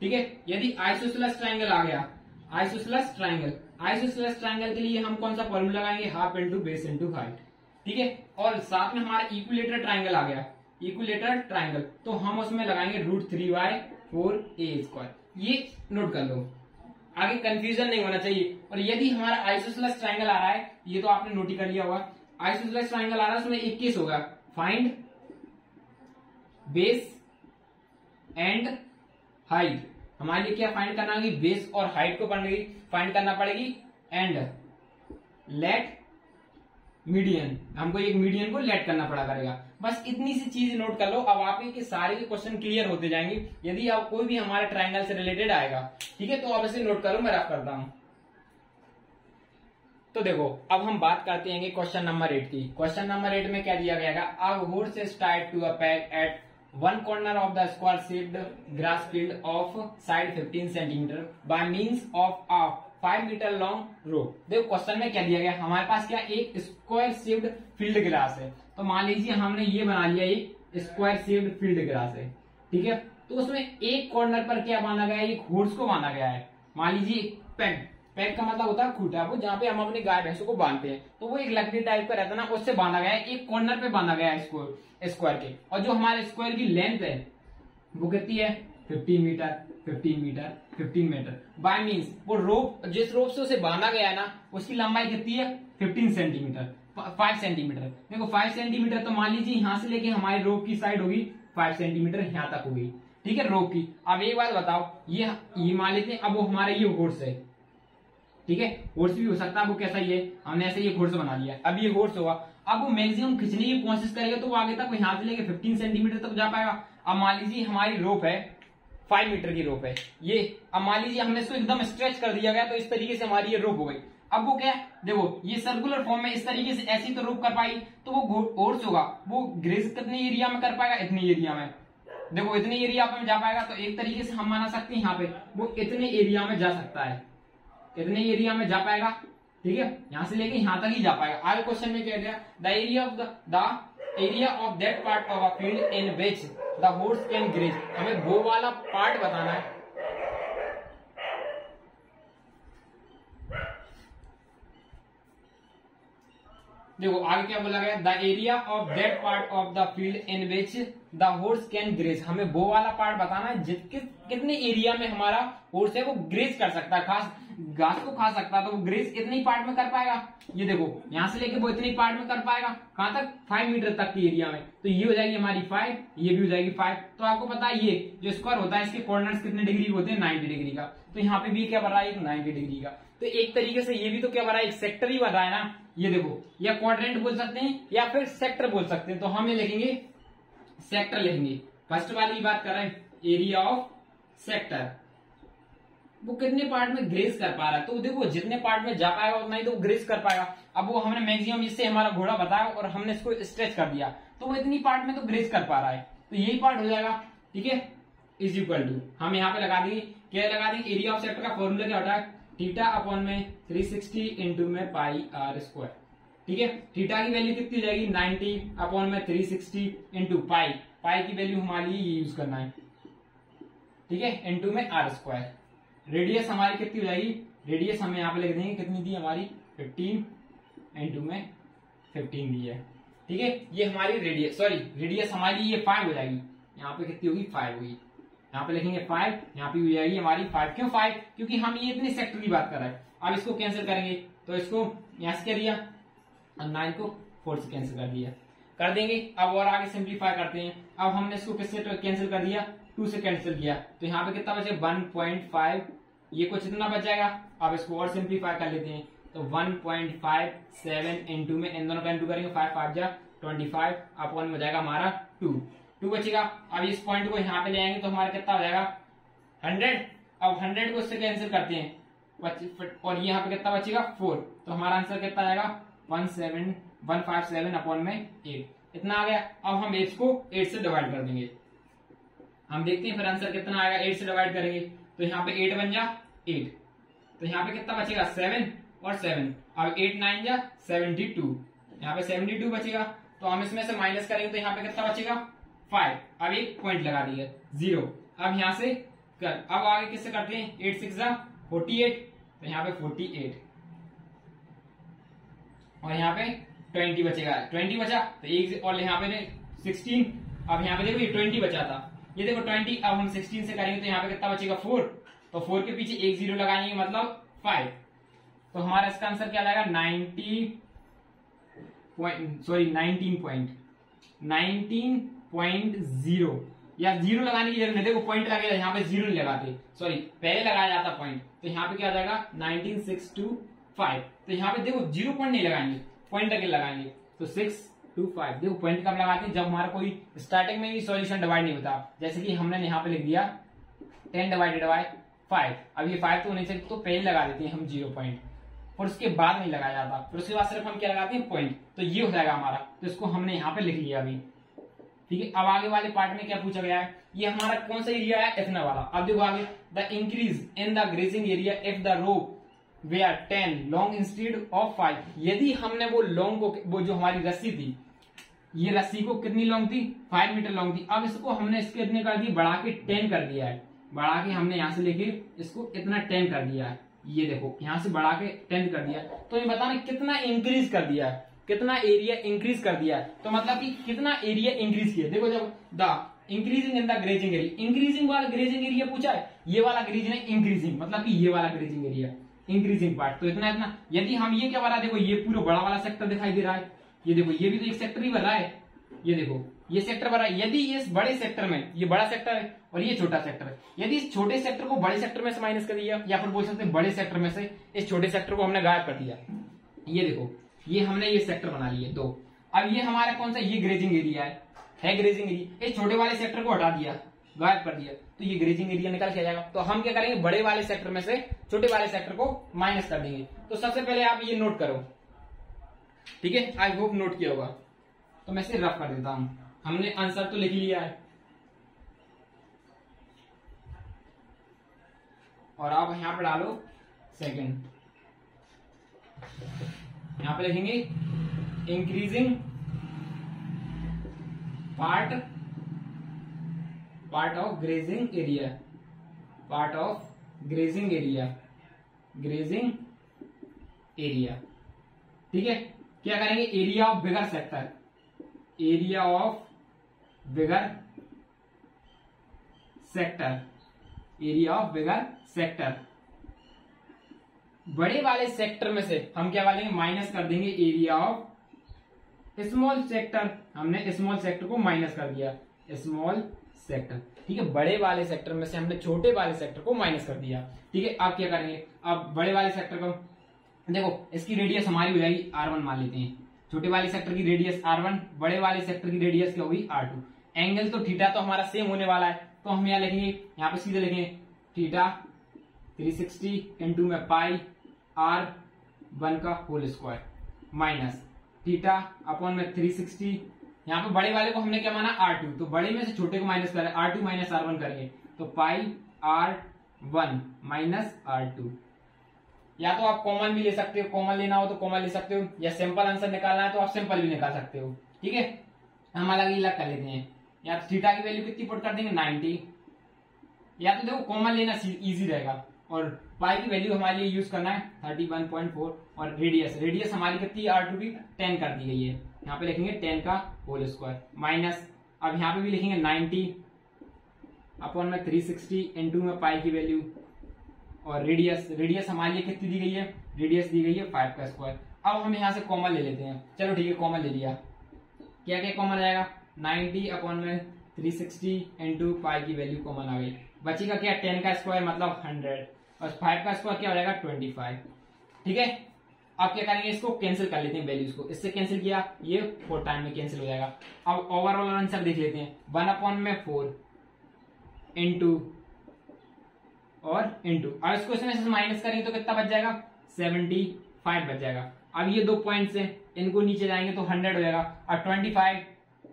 ठीक है। यदि आइसोसेल्स ट्राइंगल आ गया, आइसोसेल्स ट्राइंगल, आइसोसेल्स ट्राइंगल के लिए हम कौन सा फॉर्मूला लगाएंगे, half into base into height, ठीक है। और साथ में हमारा इक्विलेटरल ट्राइंगल आ गया, इक्विलेटरल ट्राइंगल तो हम उसमें लगाएंगे √3/4a²। ये नोट कर लो, आगे कंफ्यूजन नहीं होना चाहिए। और यदि हमारा आइसोसेल्स ट्राइंगल आ रहा है, ये तो आपने नोट ही कर लिया होगा, आइसोसेल्स ट्राइंगल आ रहा है उसमें एक केस होगा फाइंड बेस एंड हाइट। हमारे लिए क्या फाइंड करना होगी, बेस और हाइट को फाइंड करना पड़ेगी। एंड लेट मीडियन, हमको एक मीडियन को लेट करना पड़ा करेगा। बस इतनी सी चीज नोट कर लो, अब आपके सारे के क्वेश्चन क्लियर होते जाएंगे यदि आप कोई भी हमारे ट्राइंगल से रिलेटेड आएगा, ठीक है। तो आप इसे नोट करो, मैं रफ करता हूं। तो देखो अब हम बात करते हैं क्वेश्चन नंबर 8 की। क्वेश्चन नंबर 8 में क्या दिया गया है, a horse is tied to a peg at one corner of the square shaped grass field of side 15 centimetre by means of a 5 metre long rope. देखो क्वेश्चन में क्या दिया गया, हमारे पास क्या एक स्क्वायर शेप्ड फील्ड ग्रास है। तो मान लीजिए हमने ये बना लिया, एक स्क्वायर शेप्ड फील्ड ग्रास है, ठीक है। तो उसमें एक कॉर्नर पर क्या बांधा गया है, एक हॉर्स को बांधा गया है। मान लीजिए पेग, पेग का मतलब होता है खूटा, वो जहाँ पे हम अपने गाय भैंसों को बांधते हैं, तो वो एक लकड़ी टाइप का रहता है ना, उससे बांधा गया है, एक कॉर्नर पे बांधा गया है स्क्वायर के। और जो हमारे स्क्वायर की लेंथ है वो कितनी है, 15 मीटर बाय मीन्स वो रोप, जिस रोप से उसे बांधा गया है ना, उसकी लंबाई कितनी है 5 सेंटीमीटर। देखो 5 सेंटीमीटर तो मान लीजिए यहाँ से लेके हमारी रोप की साइड होगी 5 सेंटीमीटर यहाँ तक होगी, ठीक है, रोप की। अब एक बात बताओ, ये मान लेते हैं अब वो हमारा ये हॉर्स है, ठीक है। हॉर्स भी हो सकता है, वो कैसा ही है, हमने ऐसे ये हॉर्स बना लिया। अब ये हॉर्स होगा, अब वो मैक्सिमम खींचने की कोशिश करेगा तो वो आगे तक यहाँ से लेके 15 सेंटीमीटर तक जा पाएगा। अब मान लीजिए हमारी रोप है 5 मीटर की रोप है ये, अब मान लीजिए हमने इसको एकदम स्ट्रेच कर दिया गया तो इस तरीके से हमारी ये रोप हो गई। अब वो क्या, देखो ये सर्कुलर फॉर्म में इस तरीके से ऐसी तो रोप कर पाई, तो वो हॉर्स होगा वो ग्रेज कितने एरिया में कर पाएगा, इतने एरिया में, देखो इतने एरिया में जा पाएगा। तो एक तरीके से हम माना सकते हैं यहाँ पे वो इतने एरिया में जा सकता है, इतने एरिया में जा पाएगा, ठीक है, यहाँ से लेके यहाँ तक ही जा पाएगा। आगे क्वेश्चन में क्या दिया, the area of that part of a field in which the horse can graze. हमें वो वाला पार्ट बताना है, देखो आगे क्या बोला गया, the area of that part of the field in which the horse can graze. हमें वो वाला पार्ट बताना है कितने एरिया में हमारा हॉर्स है वो ग्रेज कर सकता है, घास को खा सकता है, तो वो ग्रेज इतनी पार्ट में कर पाएगा। ये देखो यहाँ से लेके वो इतनी पार्ट में कर पाएगा, कहां तक, 5 मीटर तक की एरिया में। तो ये हो जाएगी हमारी 5, ये भी हो जाएगी 5। तो आपको पता है ये जो स्क्वायर होता है इसके कॉर्नर्स कितने डिग्री होते हैं, 90 डिग्री का। तो यहाँ पे भी क्या बन रहा है, 90 डिग्री का। तो एक तरीके से ये भी तो क्या बन रहा है, एक सेक्टर ही बन रहा है ना। ये देखो या क्वाड्रेंट बोल सकते हैं या फिर सेक्टर बोल सकते हैं। तो हम ये लिखेंगे सेक्टर लिखेंगे, फर्स्ट वाली बात कर रहे हैं एरिया ऑफ सेक्टर, वो कितने पार्ट में ग्रेज कर पा रहा है। तो देखो जितने पार्ट में जा पाएगा उतना ही तो ग्रेज कर पाएगा। अब वो हमने मैक्सिमम इससे हमारा घोड़ा बताया और हमने इसको स्ट्रेच कर दिया, तो वो इतनी पार्ट में तो ग्रेज कर पा रहा है, तो यही पार्ट हो जाएगा। ठीक है, इज इक्वल टू हम यहाँ पे लगा देंगे, क्या लगा देंगे, एरिया ऑफ सेक्टर का फॉर्मूला क्या होता है, थीटा अपॉन में 360 इंटू में पाई आर स्क्वायर। ठीक है, थीटा की वैल्यू कितनी हो जाएगी, 90 अपॉन में 360 इंटू पाई, पाई की वैल्यू हमारे लिए ये यूज करना है, ठीक है, इंटू में आर स्क्वायर। रेडियस हमारी कितनी हो जाएगी, रेडियस हमें यहाँ पे लिख देंगे, कितनी दी हमारी 15 इंटू में 15 दी है। ठीक है, ये हमारी रेडियस, सॉरी रेडियस हमारी ये 5 हो जाएगी, यहाँ पे कितनी होगी 5 होगी, यहाँ पे लिखेंगे 5, यहाँ पे हो जाएगी हमारी 5। क्यों 5, क्योंकि हम ये इतने सेक्टर की बात कर रहे हैं। अब इसको कैंसिल करेंगे, तो इसको यहाँ से क्या दिया, 9 को 4 से कैंसिल कर दिया, कर देंगे। अब और आगे सिंप्लीफाई करते हैं, अब हमने इसको किससे कैंसिल कर दिया, 2 से कैंसिल किया, तो यहाँ पे कितना बचे 1.5, ये कुछ इतना बच जाएगा। अब इसको और सिंप्लीफाई कर लेते हैं, तो 1.57 इंटू में इन दोनों का इंटू करेंगे, 5 5 जा 25 अपॉन हो जाएगा हमारा 2 बचेगा। अब इस पॉइंट को यहाँ पे ले आएंगे तो हमारा कितना हो जाएगा 100। अब 100 को इससे कैंसिल करते हैं 25 और यहाँ पे कितना बचेगा 4, तो हमारा आंसर कितना आएगा 157 अपॉन में 8, इतना आ गया। अब हम इसको 8 से डिवाइड कर देंगे, हम देखते हैं फिर आंसर कितना आएगा, 8 से डिवाइड करेंगे तो यहाँ पे 8 बन जा 8, तो यहाँ पे कितना बचेगा 7 और 7। अब 8 9 जा 72, यहाँ पे 72 बचेगा। तो हम इसमें से माइनस करेंगे तो यहाँ पे कितना बचेगा 5। अब एक पॉइंट लगा दिया 0। अब यहाँ से कर, अब आगे किससे करते हैं, 8 6 48, तो यहाँ पे 48 और यहाँ पे 20 बचेगा, 20 बचा तो एक और यहाँ पे 16। अब यहाँ पे देखो ये 20 बचा था, ये देखो 20, अब हम 16 से करेंगे तो यहाँ पे कितना बचेगा 4, तो 4 के पीछे एक 0 लगाएंगे मतलब 5, तो हमारा इसका आंसर क्या आएगा 19.0। या 0 लगाने की जरूरत नहीं, देखो पॉइंट लगेगा, यहाँ पे 0 नहीं लगाते, सॉरी पहले लगाया जाता पॉइंट, तो यहाँ पे क्या हो जाएगा 19.625। तो यहाँ पे देखो 0 पॉइंट नहीं लगाएंगे, पॉइंट अकेले लगाएंगे, तो 625। देखो पॉइंट कब लगाते हैं, जब हमारा कोई स्टार्टिंग में भी सॉल्यूशन डिवाइड नहीं होता, जैसे कि हमने यहाँ पे लिख दिया 10 डिवाइडेड बाय 5, अब ये 5 तो होने से तो पहले लगा देते हैं हम 0 पॉइंट, और उसके बाद नहीं लगाया जाता, फिर उसके बाद सिर्फ हम क्या लगाते हैं पॉइंट, तो ये हो जाएगा हमारा। तो इसको हमने यहाँ पे लिख लिया अभी, ठीक है। अब आगे वाले पार्ट में क्या पूछा गया है, ये हमारा कौन सा एरिया है, इतना वाला। अब देखो आगे, the increase in the grazing area if the rope were 10 long instead of 5। यदि हमने वो लॉन्ग को, वो जो हमारी रस्सी थी, ये रस्सी को कितनी लॉन्ग थी, 5 मीटर लॉन्ग थी। अब इसको हमने इसके इतने कर दी, बढ़ा के 10 कर दिया है, बढ़ा के हमने यहाँ से लेके इसको इतना 10 कर दिया है, ये देखो यहाँ से बढ़ा के 10 कर दिया है। तो ये बताना कितना इंक्रीज कर दिया है, कितना एरिया इंक्रीज कर दिया है, तो मतलब कि कितना एरिया इंक्रीज किया। देखो जब the increasing in the grazing area, increasing वाला ग्रेजिंग एरिया पूछा है, ये वाला ग्रेजिंग इंक्रीजिंग मतलब कि ये वाला ग्रेजिंग एरिया इंक्रीजिंग पार्ट, तो इतना इतना। यदि हम ये क्या बना, देखो ये पूरा बड़ा वाला सेक्टर दिखाई दे रहा है, ये देखो ये भी तो एक सेक्टर ही बना है, ये देखो ये सेक्टर बना है। यदि इस बड़े सेक्टर में, ये बड़ा सेक्टर है और ये छोटा सेक्टर है, यदि इस छोटे सेक्टर को बड़े सेक्टर में से माइनस कर दिया, या फिर बोल सकते हैं बड़े सेक्टर में से इस छोटे सेक्टर को हमने गायब कर दिया, ये देखो ये हमने ये सेक्टर बना लिए 2। अब ये हमारा कौन सा, ये ग्रेजिंग एरिया है, ग्रेजिंग एरिया, इस छोटे वाले सेक्टर को हटा दिया, गायब कर दिया, तो ये ग्रेजिंग एरिया निकल के जाएगा। तो हम क्या करेंगे, बड़े वाले सेक्टर में से छोटे वाले सेक्टर को माइनस कर देंगे। तो सबसे पहले आप ये नोट करो, ठीक है, आई होप नोट किया होगा। तो मैं इसे रफ कर देता हूं, हमने आंसर तो लिख लिया है और आप यहां पर डालो सेकंड, यहां पे लिखेंगे increasing part of grazing area, part of grazing area, grazing area, ठीक है। क्या करेंगे, area of bigger sector, area of bigger sector, area of bigger sector, बड़े वाले सेक्टर में से हम क्या वालेंगे माइनस कर देंगे एरिया ऑफ स्मॉल सेक्टर, हमने स्मॉल सेक्टर को माइनस कर दिया, स्मॉल सेक्टर, ठीक है, बड़े वाले सेक्टर में से हमने छोटे वाले सेक्टर को माइनस कर दिया, ठीक है। अब क्या करेंगे, अब बड़े वाले सेक्टर को देखो, इसकी रेडियस हमारी हो जाएगी R1 मान लेते हैं, छोटे वाले सेक्टर की रेडियस R1, बड़े वाले सेक्टर की रेडियस क्या होगी R2, एंगल तो थीटा तो हमारा सेम होने वाला है, तो हम यहाँ लिखेंगे, यहाँ पे सीधे लिखेंगे थीटा 360 इंटू में पाई R1 का whole square minus theta upon में 360, यहाँ पे बड़े वाले को हमने क्या माना R2, तो बड़े में से छोटे को माइनस करें, R2 माइनस R1 करेंगे तो पाई R1 माइनस R2, या तो आप कॉमन भी ले सकते हो, कॉमन लेना हो तो कॉमन ले सकते हो, या सिंपल आंसर निकालना है तो आप सिंपल भी निकाल सकते हो, ठीक है। हम अलग कर लेते हैं, या तो थीटा की वैल्यू कितनी पुट कर देंगे 90, या तो देखो कॉमन लेना इजी रहेगा, और पाई की वैल्यू हमारे लिए यूज करना है 31.4, और रेडियस हमारी कितनी R2 की 10 कर दी गई है, यहाँ पे लिखेंगे 10 का होल स्क्वायर माइनस, अब यहाँ पे भी लिखेंगे 90 अपॉन में 360 इंटू में पाई की वैल्यू, और रेडियस हमारे लिए कितनी दी गई है, रेडियस दी गई है 5 का स्क्वायर। अब हम यहाँ से कॉमन ले लेते हैं, चलो ठीक है कॉमन ले लिया, क्या क्या कॉमन आएगा 90 अपॉन में 360 इंटू पाई की वैल्यू कॉमन आ गई, बचेगा क्या 10 का स्क्वायर मतलब 100, और 5 का स्क्वायर क्या हो जाएगा 25, ठीक है। अब क्या करेंगे इसको कैंसिल कर लेते हैं वैल्यूज को, इससे कैंसिल किया ये 4 टाइम में कैंसिल हो जाएगा। अब ओवरऑल आंसर देख लेते हैं, 1/4 इंटू और इंटू, अब इसको इसमें से माइनस करेंगे तो कितना बच जाएगा 75 बच जाएगा। अब ये दो पॉइंट्स हैं, इनको नीचे जाएंगे तो 100 हो जाएगा, और 25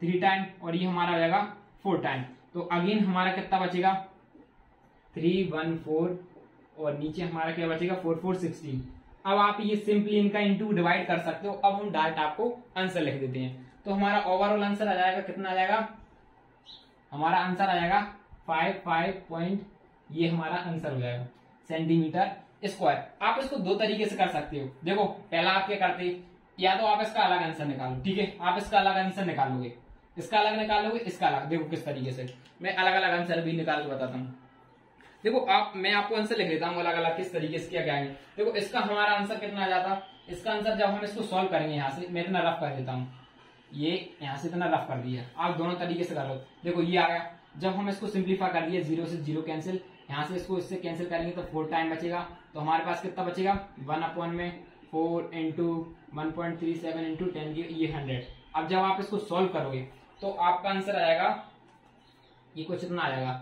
3 टाइम और ये हमारा हो जाएगा 4 टाइम, तो अगेन हमारा कितना बचेगा 314, और नीचे हमारा क्या बचेगा 4416। अब आप ये सिंपली इनका इनटू डिवाइड कर सकते हो। अब हम डायरेक्ट आपको आंसर लिख देते हैं, तो हमारा ओवरऑल आंसर आ जाएगा कितना आ जाएगा, हमारा आंसर आ जाएगा 55 पॉइंट, ये हमारा आंसर हो जाएगा सेंटीमीटर स्क्वायर। आप इसको दो तरीके से कर सकते हो, देखो पहला आप क्या करते, या तो आप इसका अलग आंसर निकालो, ठीक है, आप इसका अलग आंसर निकालोगे, इसका अलग निकालोगे, इसका अलग, देखो किस तरीके से, मैं अलग अलग आंसर भी निकाल के बताता हूँ। देखो आप, मैं आपको आंसर लिख देता हूँ अलग अलग किस तरीके से किया गया है। देखो इसका हमारा आंसर कितना आ जाता, इसका आंसर जब हम इसको सॉल्व करेंगे, यहाँ से मैं इतना रफ कर देता हूँ, ये यहाँ से इतना रफ कर दिया, आप दोनों तरीके से कर लो। देखो ये आ गया, जब हम इसको सिंप्लीफाई कर दिया, 0 से 0 कैंसिल, यहाँ से इसको इससे कैंसिल करेंगे तो 4 टाइम बचेगा, तो हमारे पास कितना बचेगा 1/4 इंटू 1.37 इंटू 10 की ये 100। अब जब आप इसको सॉल्व करोगे तो आपका आंसर आ जाएगा ये कुछ इतना आ जाएगा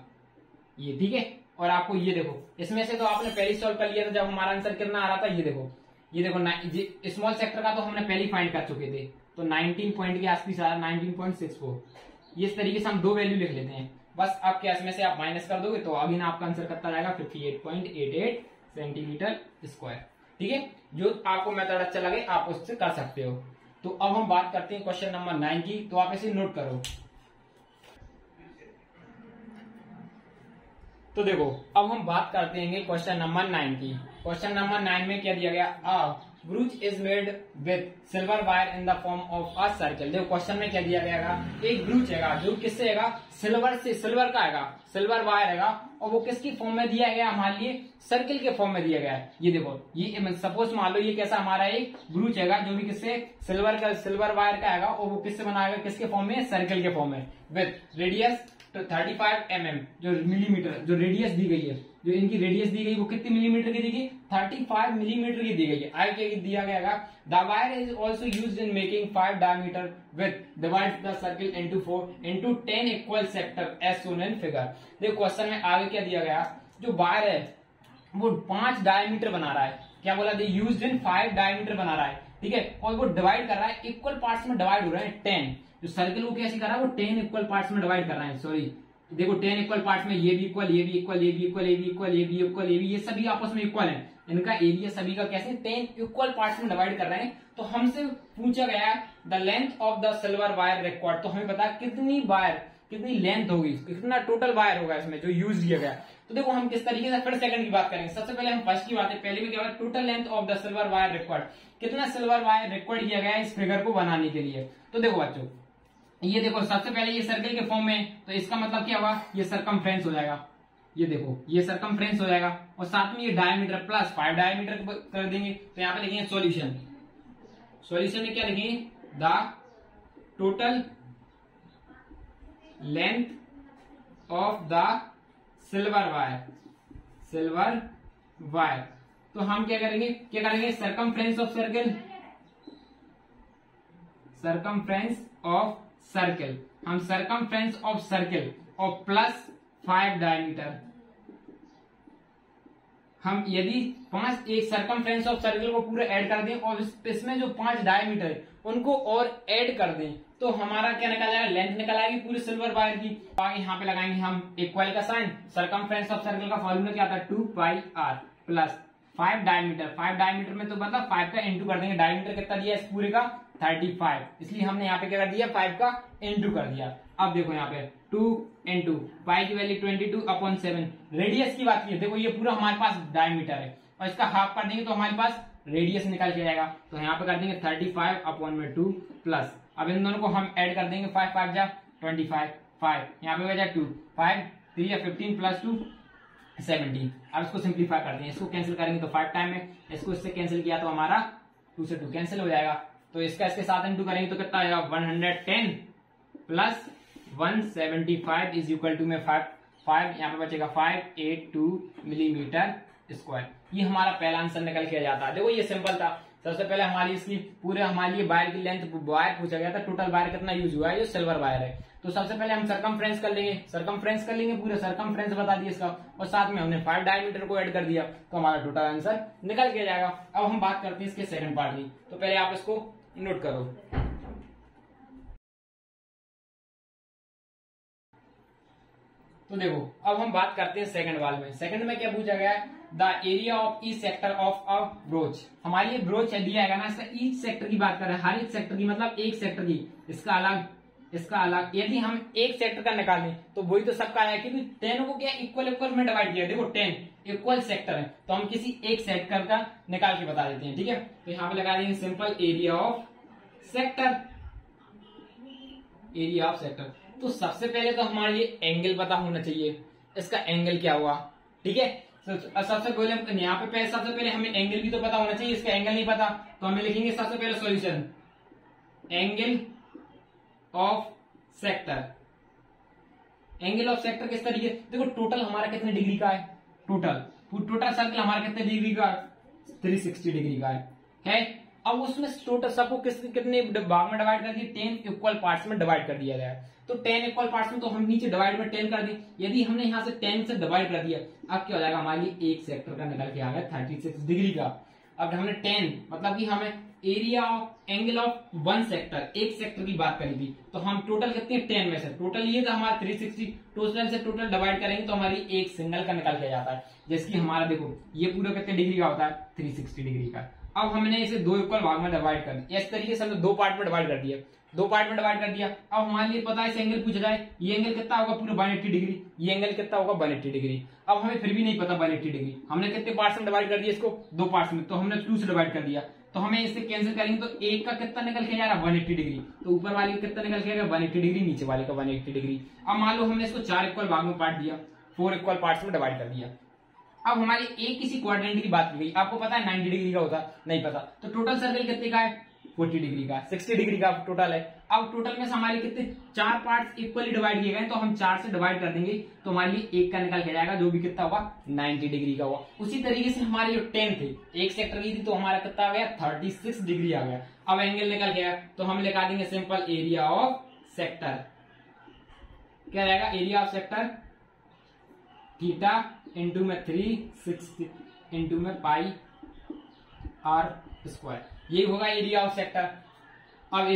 ये, ठीक है। और आपको ये देखो इसमें से तो आपने पहले सॉल्व कर लिया था, जब हमारा आंसर कितना आ रहा था, ये देखो स्मॉल सेक्टर का तो हमने पहले फाइंड कर चुके थे, तो 19 पॉइंट के आसपास आ रहा, 19.64। इस तरीके से हम दो वैल्यू लिख लेते हैं बस, आप क्या इसमें से आप माइनस कर दोगे तो अभी ना आपका आंसर कितना आएगा 58.88 सेंटीमीटर स्क्वायर, ठीक है। जो आपको मेथड अच्छा लगे आप उससे कर सकते हो। तो अब हम बात करते हैं क्वेश्चन नंबर 9 की, तो आप इसे नोट करो। तो देखो अब हम बात करते हैं क्वेश्चन नंबर 9 की। क्वेश्चन नंबर 9 में क्या दिया गया, a brooch is made with silver wire in the form of a circle. देखो क्वेश्चन में क्या दिया गया, एक ब्रूच है जो किससे है, सिल्वर से, सिल्वर का है, सिल्वर वायर है, और वो किसकी फॉर्म में दिया गया, हमारे लिए सर्कल के फॉर्म में दिया गया है। ये देखो ये सपोज मान लो ये कैसा हमारा एक ब्रूच है जो भी किससे, सिल्वर वायर का है, और वो किससे बनाएगा, किसके फॉर्म में, सर्कल के फॉर्म में, विथ रेडियस तो 35 mm, जो मिलीमीटर, जो रेडियस दी गई है, जो इनकी रेडियस दी गई वो कितनी मिलीमीटर की दी गई, 35 मिलीमीटर की दी गई है। आगे क्या दिया गया, the wire is also use in making 5 diameter with divide the circle into 4 into 10 equal sector as shown in figure. देखो क्वेश्चन में आगे क्या दिया गया, जो वायर है वो 5 डायमीटर बना रहा है, क्या बोला, यूज इन 5 डायमीटर बना रहा है, ठीक है, और वो डिवाइड कर रहा है, इक्वल पार्ट्स में डिवाइड हो रहा है 10, जो सर्कल को कैसे कर रहा है वो 10 इक्वल पार्ट्स में डिवाइड कर रहा है, सॉरी देखो 10 इक्वल पार्ट्स में ये भी इक्वल, ये भी इक्वल, ये भी इक्वल, ये भी इक्वल, ये भी इक्वल, ये भी, ये सभी आपस में इक्वल है, इनका एरिया सभी का कैसे 10 इक्वल पार्ट्स में डिवाइड कर रहे हैं। तो हमसे पूछा गया the length of the silver wire required, तो हमें बताया कितनी वायर कितनी लेंथ होगी, कितना टोटल वायर होगा इसमें जो यूज किया गया। तो देखो हम किस तरीके से फिर सेकंड की बात करेंगे। सबसे पहले हम फर्स्ट की बात है, पहले में क्या हुआ, total length of the silver wire required, कितना सिल्वर वायर रिक्वायर्ड किया गया है इस फिगर को बनाने के लिए। तो देखो बच्चों ये देखो, सबसे पहले ये सर्कल के फॉर्म में, तो इसका मतलब क्या हुआ, ये सरकमफ्रेंस हो जाएगा, ये देखो ये सरकमफ्रेंस हो जाएगा, और साथ में ये डायमीटर प्लस 5 डायमीटर कर देंगे। तो यहाँ पे लिखेंगे सॉल्यूशन, सॉल्यूशन में क्या लिखेंगे, the total length of the silver wire, silver wire. तो हम क्या करेंगे circumference of circle, circumference of circle, हम सरकमफ्रेंस ऑफ सर्कल और प्लस 5 डायमीटर, हम यदि 5 एक सरकमफ्रेंस ऑफ सर्कल को पूरा ऐड कर दें और इसमें जो 5 डायमीटर है उनको और ऐड कर दें, तो हमारा क्या निकल आएगा, लेंथ निकल आएगी पूरे सिल्वर वायर की। आगे यहाँ पे लगाएंगे हम इक्वल का साइन, सरकमफ्रेंस ऑफ सर्कल का फॉर्मूला क्या आता है, 2πr प्लस 5 डायमीटर, 5 डायमीटर में तो मतलब 5 का इंटू कर देंगे, डायमीटर कितना दिया इस पूरे का 35, इसलिए हमने यहाँ पे क्या कर दिया 5 का इंटू कर दिया। अब देखो यहाँ पे 2 इंटू पाई की वैल्यू 22/7। रेडियस की बात की है, देखो ये पूरा हमारे पास डायमीटर है और इसका हाफ कर देंगे तो हमारे पास रेडियस निकल के जाएगा। तो यहाँ पे कर देंगे 35/2 प्लस, अब इन दोनों को हम ऐड कर देंगे, 5 5 जा 25, 5 यहाँ पे बचा 2, 5 3 या 15 प्लस 2 17। अब इसको सिंप्लीफाई करते हैं, इसको कैंसिल करेंगे तो 5 टाइम है, इसको इससे कैंसिल किया तो हमारा 2 से 2 कैंसिल हो जाएगा, तो इसका इसके साथ इंटू करेंगे तो कितना आएगा 110 प्लस 175 इज इक्वल टू में 5 यहाँ पे बचेगा 582 मिलीमीटर स्क्वायर। ये हमारा पहला आंसर निकल के जाता है। देखो ये सिंपल था, सबसे पहले हमारी इसकी पूरे हमारे लिए वायर की लेंथ, वायर पूछा गया था टोटल वायर कितना यूज हुआ है, ये सिल्वर वायर है। तो सबसे पहले हम सरकमफ्रेंस कर लेंगे, सरकमफ्रेंस कर लेंगे, पूरा सरकमफ्रेंस बता दिया इसका और साथ में हमने 5 डायमीटर को ऐड कर दिया, तो हमारा टोटल आंसर निकल के जाएगा। अब हम बात करते हैं इसके सेकंड पार्ट की, तो पहले आप इसको नोट करो। तो देखो अब हम बात करते हैं सेकंड वाल में, सेकंड में क्या पूछा गया है, the area of each sector of a brooch. हमारे लिए ब्रोच दिया है ना, इसका ईच सेक्टर की बात कर रहे हैं, हर एक सेक्टर की मतलब एक सेक्टर की, इसका अलग इसका अलग। यदि हम एक सेक्टर का निकालें तो वही तो सबका आया, क्योंकि टेनों को क्या इक्वल इक्वल में डिवाइड किया, देखो 10 इक्वल सेक्टर है, तो हम किसी एक सेक्टर का निकाल के बता देते हैं, ठीक है। तो यहाँ पे लगा देंगे simple area of sector, area of sector. तो सबसे पहले तो हमारे लिए एंगल पता होना चाहिए, इसका एंगल क्या हुआ, ठीक है। सबसे पहले यहाँ पे सबसे पहले हमें एंगल भी तो पता होना चाहिए, इसका एंगल नहीं पता तो हमें लिखेंगे सबसे पहले solution, angle of sector. Angle of sector किस तरीके, देखो टोटल हमारा कितने डिग्री का है, टोटल सर्कल हमारा कितने डिग्री का है, 360 डिग्री का है। अब उसमें टोटल सबको कितने भाग में डिवाइड कर दिया, 10 इक्वल पार्ट्स में डिवाइड कर दिया गया। तो 10 इक्वल पार्ट्स में तो हम नीचे डिवाइड में 10 कर दी, यदि हमने यहाँ से 10 से डिवाइड कर दिया, अब क्या हो जाएगा हमारे लिए एक सेक्टर का निकल के आ गया 36 डिग्री का। अब हमने 10 मतलब कि हमें area of angle of one sector, एक सेक्टर की बात करी थी, तो हम टोटल कितने 10 में से टोटल ये था हमारा 360, टोटल से टोटल डिवाइड करेंगे तो हमारी एक सिंगल का निकल के जाता है, जैसे कि हमारा देखो ये पूरा कितने डिग्री का होता है, 360 डिग्री का। अब हमने इसे 2 इक्वल भाग में डिवाइड कर दिया, इस तरीके से हमने 2 पार्ट में डिवाइड कर दिया, 2 पार्ट में डिवाइड कर दिया। अब हमारे लिए पता है इसे एंगल पूछा जाए, ये एंगल कितना होगा पूरा 180 डिग्री, ये एंगल कितना होगा 180 डिग्री। अब हमें फिर भी नहीं पता 180 डिग्री, हमने कितने पार्ट्स में डिवाइड कर दिया इसको, 2 पार्ट्स में, तो हमने 2 से डिवाइड कर दिया, तो हमें इससे कैंसिल करेंगे तो एक का कितना निकल के जा रहा है 180 डिग्री, तो ऊपर वाले का कितना निकल के आएगा 180 डिग्री, नीचे वाले का 180 डिग्री। अब मान लो हमने इसको 4 इक्वल भाग में बांट दिया, 4 इक्वल पार्ट्स में डिवाइड कर दिया। अब हमारी एक किसी क्वाड्रेंट की बात की गई, आपको पता है 90 डिग्री का होता नहीं पता, तो टोटल सर्कल कितने का है 40 डिग्री का, 60 डिग्री का टोटल है। अब टोटल में से हमारे कितने 4 पार्ट्स इक्वली डिवाइड किए गए, तो हम 4 से डिवाइड कर देंगे तो हमारे लिए एक का निकल के जाएगा जो भी कितना हुआ 90 डिग्री का हुआ। उसी तरीके से हमारे जो 10 थे एक सेक्टर की थी, तो हमारा कितना आ गया 36 डिग्री आ गया। अब एंगल निकल गया तो हम लिखा देंगे सिंपल एरिया ऑफ सेक्टर, क्या रहेगा area of sector, theta into में 360 इंटू में पाई आर स्क्वायर, ये होगा एरिया ऑफ सेक्टर। अब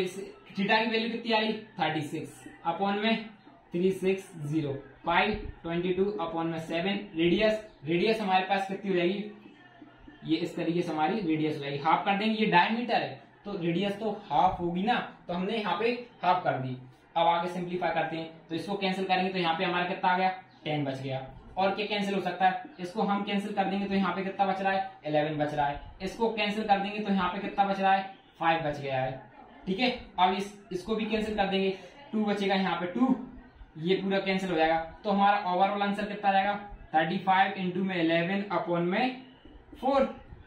थीटा की वैल्यू कितनी आ रही 36 अपॉन में 360, पाई 22 अपॉन में 7, रेडियस हमारे पास कितनी हो जाएगी, ये इस तरीके से हमारी रेडियस हो जाएगी, हाफ कर देंगे, ये डायमीटर है तो रेडियस तो हाफ होगी ना, तो हमने यहाँ पे हाफ कर दी। अब आगे सिंप्लीफाई करते हैं तो इसको कैंसिल करेंगे तो यहाँ पे हमारा कितना आ गया 10 बच गया। और क्या कैंसिल हो सकता है, इसको हम कैंसिल कर देंगे तो यहाँ पे कितना बच रहा है 11 बच रहा है। इसको कैंसिल कर देंगे तो यहाँ पे कितना बच रहा है 5 बच गया है। ठीक है, अब इसको भी कैंसिल कर देंगे 2 बचेगा यहाँ पे 2, ये पूरा कैंसिल हो जाएगा। तो हमारा ओवरऑल आंसर कितना रहेगा 35 इंटू में 11 अपॉन में 4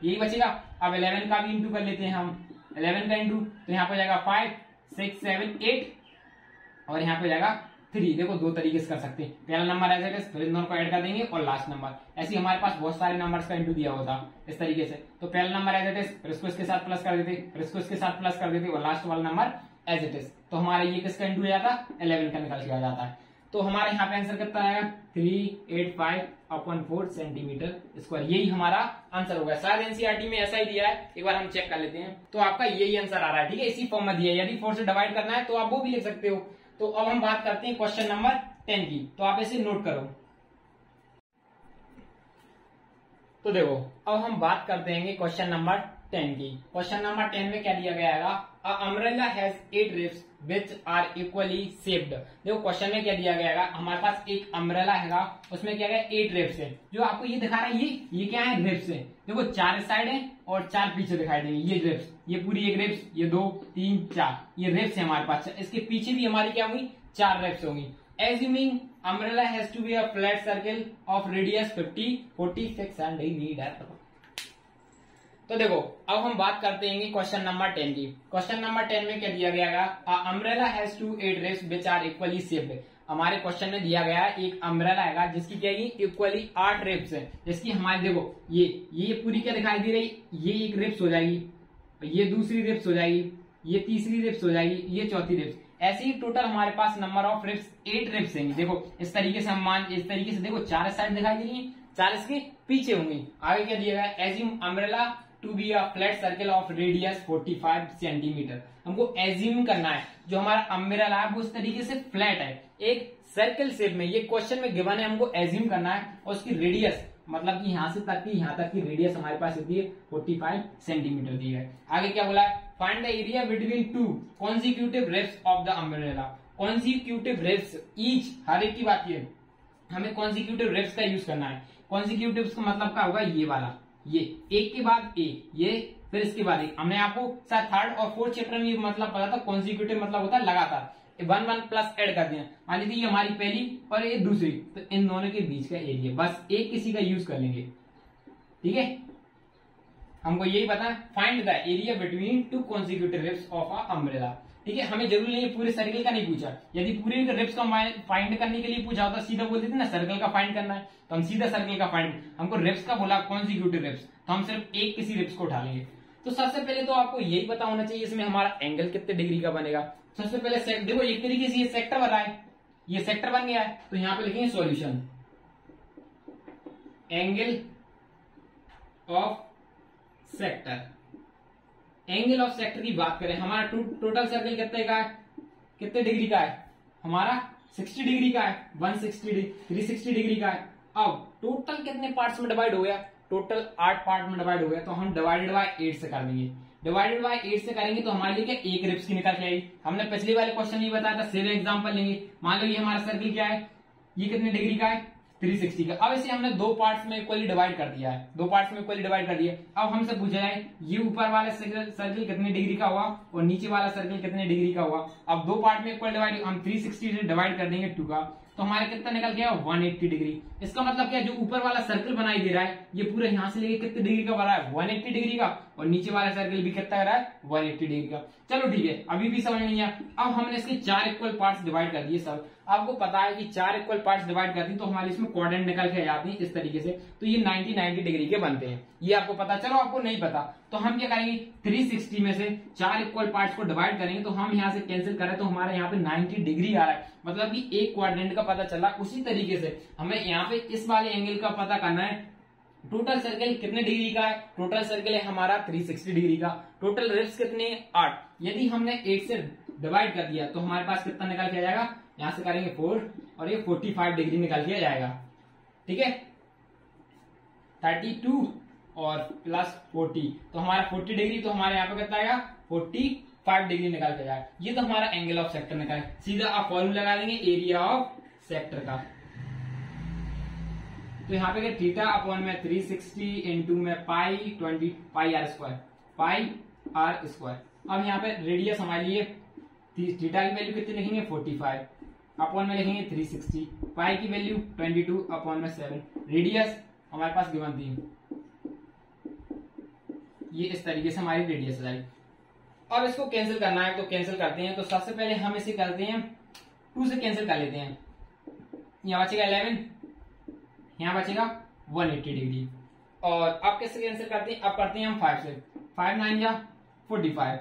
यही बचेगा। अब 11 का भी इंटू कर लेते हैं हम, 11 का इंटू तो यहाँ पे जाएगा 5 6 7 8 और यहाँ पे जाएगा 3। देखो दो तरीके से कर सकते हैं, पहला नंबर एज इट इज फिर इन दोनों को ऐड कर देंगे और लास्ट नंबर। ऐसे हमारे पास बहुत सारे नंबर्स का इंटू दिया होता इस तरीके से, तो पहला नंबर एज इट इज फिर इसको इसके साथ प्लस कर देते फिर इसको इसके साथ प्लस कर देते और लास्ट वाला नंबर एज इट इज। तो हमारा ये किसका इंटू हो जाता है 11 का निकाल किया जाता है। तो हमारे यहाँ पे आंसर कितना आएगा 385/4 सेंटीमीटर स्क्वायर, यही हमारा आंसर होगा। शायद एनसीईआरटी में ऐसा ही दिया है, एक बार हम चेक कर लेते हैं। तो आपका यही आंसर आ रहा है, ठीक है, इसी फॉर्म में दिया है। यदि 4 से डिवाइड करना है तो आप वो भी लिख सकते हो। तो अब हम बात करते हैं क्वेश्चन नंबर 10 की, तो आप इसे नोट करो। तो देखो अब हम बात करते हैं क्वेश्चन नंबर 10 की। क्वेश्चन नंबर 10 में क्या दिया गया है, a umbrella has 8 ribs which are equally shaped. देखो क्वेश्चन में क्या दिया गया है, हमारे पास एक अम्ब्रेला है उसमें क्या गया 8 रिब्स है। जो आपको ये दिखा रहा है ये क्या है रिब्स है। देखो 4 साइड है और 4 पीछे दिखाई देंगे, ये रिब्स, ये पूरी एक रिब्स, ये 2 3 4 ये रिब्स है हमारे पास। इसके पीछे भी हमारी क्या होगी 4 रिब्स होंगी। Assuming umbrella has to be a flat circle of radius 50, 46 and a meter। तो देखो अब हम बात करते हैं क्वेश्चन नंबर 10 की। क्वेश्चन नंबर 10 में क्या दिया गया है, umbrella has 8 ribs which are equally shaped. हमारे क्वेश्चन में दिया गया एक अम्ब्रेला है जिसकी क्या इक्वली 8 रिब्स है, जिसकी हमारे देखो ये पूरी क्या दिखाई दे रही, ये एक रिब्स हो जाएगी, ये दूसरी रिब्स हो जाएगी, ये तीसरी रिब्स हो जाएगी, ये चौथी रिब्स। ऐसे ही टोटल हमारे पास नंबर ऑफ रिब्स 8 रिब्स होंगी। देखो इस तरीके से हम इस तरीके से देखो 4 साइड दिखाई दे रही है, 4 इसके पीछे होंगी। आगे क्या दिया गया, assume umbrella to be a flat circle of radius 45 centimetre. हमको एज्यूम करना है जो हमारा अम्ब्रेला है वो इस तरीके से फ्लैट है, एक सर्कल शेप में। ये क्वेश्चन में गिवन है, हमको एज्यूम करना है और उसकी रेडियस मतलब कि यहाँ से तक की यहाँ तक की रेडियस हमारे पास दी है 45 सेंटीमीटर दी है। आगे क्या बोला है, find the area between 2 consecutive ribs of the umbrella. Consecutive ribs each, हर एक की बात ये हमें कॉन्सिक्यूटिव रिब्स का यूज करना है। कॉन्सिक्यूटिव का मतलब क्या होगा, ये वाला, ये एक के बाद एक, ये फिर इसके बाद एक। हमने आपको शायद 3rd और 4th चैप्टर में मतलब पता था कॉन्सिक्यूटिव मतलब होता है लगातार, 1 1 प्लस एड कर दिया। मान लीजिए ये हमारी पहली और ये दूसरी, तो इन दोनों के बीच का एरिया, बस एक किसी का यूज कर लेंगे। ठीक है, हमको यही पता है, find the area between 2 consecutive ribs of a umbrella. ठीक है, हमें जरूरी नहीं पूरे सर्कल का नहीं पूछा, यदि पूरे रिब्स का फाइंड करने के लिए पूछा होता सीधा बोल देते ना सर्कल का फाइंड करना है, तो हम सीधा सर्कल का फाइंड। हमको रिब्स का बोला कॉन्सिक्यूटिव रिब्स, तो हम सिर्फ एक किसी रिब्स को उठा लेंगे। तो सबसे पहले तो आपको यही पता होना चाहिए इसमें हमारा एंगल कितने डिग्री का बनेगा। सबसे पहले देखो एक तरीके से ये सेक्टर बना है, ये सेक्टर बन गया है, तो यहां पे लिखेंगे solution, angle of sector. Angle of sector की बात करें, हमारा टोटल सर्कल कितने का है, कितने डिग्री का है, हमारा 60 डिग्री का है, 360 डिग्री का है। अब टोटल कितने पार्ट्स में डिवाइड हो गया, टोटल 8 पार्ट में डिवाइड हो गया, तो हम डिवाइडेड बाय 8 से कर देंगे। डिवाइडेड बाय 8 से करेंगे तो हमारे लिए क्या एक रिब्स की निकल के आएगी। हमने पिछले वाले क्वेश्चन में बताया था, सेम एग्जांपल लेंगे। मान लो ये हमारा सर्कल क्या है, ये कितने डिग्री का है 360 का। अब इसे हमने 2 पार्ट्स में इक्वली डिवाइड कर दिया है, 2 पार्ट्स में इक्वली डिवाइड कर दिया। अब हमसे पूछा जाए ये ऊपर वाला सर्कल कितने डिग्री का हुआ और नीचे वाला सर्कल कितने डिग्री का हुआ। अब 2 पार्ट में इक्वल डिवाइड, हम 360 से डिवाइड कर देंगे 2 का, तो हमारे कितना निकल गया 180 डिग्री। इसका मतलब क्या, जो ऊपर वाला सर्कल बनाई दे रहा है ये पूरा यहाँ से लेके कितने डिग्री का बना है 180 डिग्री का, और नीचे वाला सर्कल भी कितना रहा है 180 डिग्री का। चलो ठीक है, अभी भी समझ नहीं आया। अब हमने इसके 4 इक्वल पार्ट्स डिवाइड कर दिए सब। आपको पता है कि 4 इक्वल पार्ट्स डिवाइड कर दी तो हमारे इसमें क्वाड्रेंट निकल के आती है इस तरीके से, तो ये 90 डिग्री के बनते हैं, ये आपको पता। चलो आपको नहीं पता तो हम क्या करेंगे, 360 में से 4 इक्वल पार्ट्स को डिवाइड करेंगे, तो हम यहाँ से कैंसिल करें तो हमारे यहाँ पे 90 डिग्री आ रहा है, मतलब कि एक क्वाड्रेंट का पता चला। उसी तरीके से हमें यहाँ पे इस वाले एंगल का पता करना है, टोटल सर्कल कितने डिग्री का है, टोटल सर्कल है हमारा 360 डिग्री का, टोटल रिब्स कितने 8, यदि हमने 8 से डिवाइड कर दिया तो हमारे पास कितना निकल के जाएगा, यहाँ से करेंगे 4 और ये 45 डिग्री निकल के जाएगा। ठीक है, 32 और प्लस 40 तो हमारा 40 डिग्री, तो हमारे यहाँ पे कितना आएगा 40 5 डिग्री निकाल के जाए। ये तो हमारा एंगल ऑफ सेक्टर निकाल, सीधा आप फॉर्मूला लगा देंगे एरिया ऑफ सेक्टर का। तो यहाँ पे थीटा अपॉन में 360 इन टू में pi 20 pi are square, pi are square. अब यहाँ पे रेडियस हमारे लिए थीटा की वैल्यू कितनी लिखेंगे 45 अपॉन में लिखेंगे 360, पाई की वैल्यू 22 अपॉन में 7, रेडियस हमारे पास गिवन थी। ये इस तरीके से हमारी रेडियस आई। अब इसको कैंसिल करना है तो कैंसिल करते हैं। तो सबसे पहले हम इसे करते हैं 2 से कैंसिल कर लेते हैं, यहाँ बचेगा 11, यहाँ बचेगा 180 डिग्री। और अब कैसे कैंसिल करते हैं, अब करते हैं हम 5 से, 5 9 जा 45,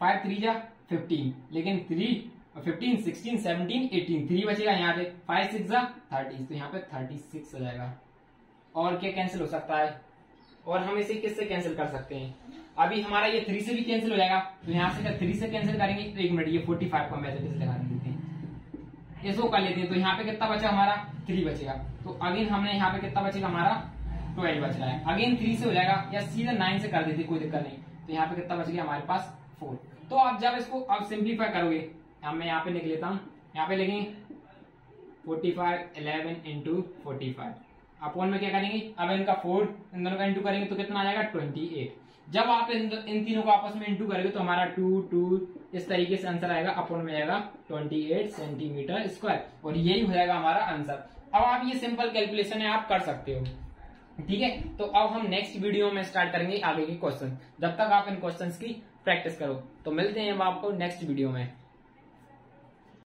5 3 जा 15, लेकिन 3 15 16 17 18 3 बचेगा यहाँ पे, 5 6 जा 30, तो यहाँ पे 36 हो जाएगा। और क्या कैंसिल हो सकता है, और हम इसे किससे कैंसिल कर सकते हैं, अभी हमारा ये 3 से भी कैंसिल हो जाएगा, तो यहाँ से 3 से कैंसिल करेंगे, तो 1 मिनट ये 45 को मैसेज लगा देते हैं, इसको कर लेते हैं। तो यहाँ पे कितना बचा हमारा 3 बचेगा, तो अगेन हमने यहाँ पे कितना बचेगा हमारा 12 बच रहा है, अगेन 3 से हो जाएगा या सीधा 9 से कर देते कोई दिक्कत नहीं। तो यहाँ पे कितना बच गया हमारे पास 4। तो आप जब इसको अब सिंप्लीफाई करोगे, मैं यहाँ पे लिख लेता हूँ, यहाँ पे लिखेंगे 45 11 इंटू 45 अपॉन में क्या करेंगे, अब इनका 4 इन दोनों का इंटू करेंगे तो कितना आ जाएगा 28। जब आप इन तीनों को आपस में इंटू करेंगे तो हमारा 2 2 इस तरीके से आंसर आएगा, अपॉन में आएगा 28 सेंटीमीटर स्क्वायर, और यही हो जाएगा हमारा आंसर। अब आप ये सिंपल कैलकुलेशन है आप कर सकते हो, ठीक है। तो अब हम नेक्स्ट वीडियो में स्टार्ट करेंगे आगे के क्वेश्चन, जब तक आप इन क्वेश्चन की प्रैक्टिस करो। तो मिलते हैं हम आपको नेक्स्ट वीडियो में।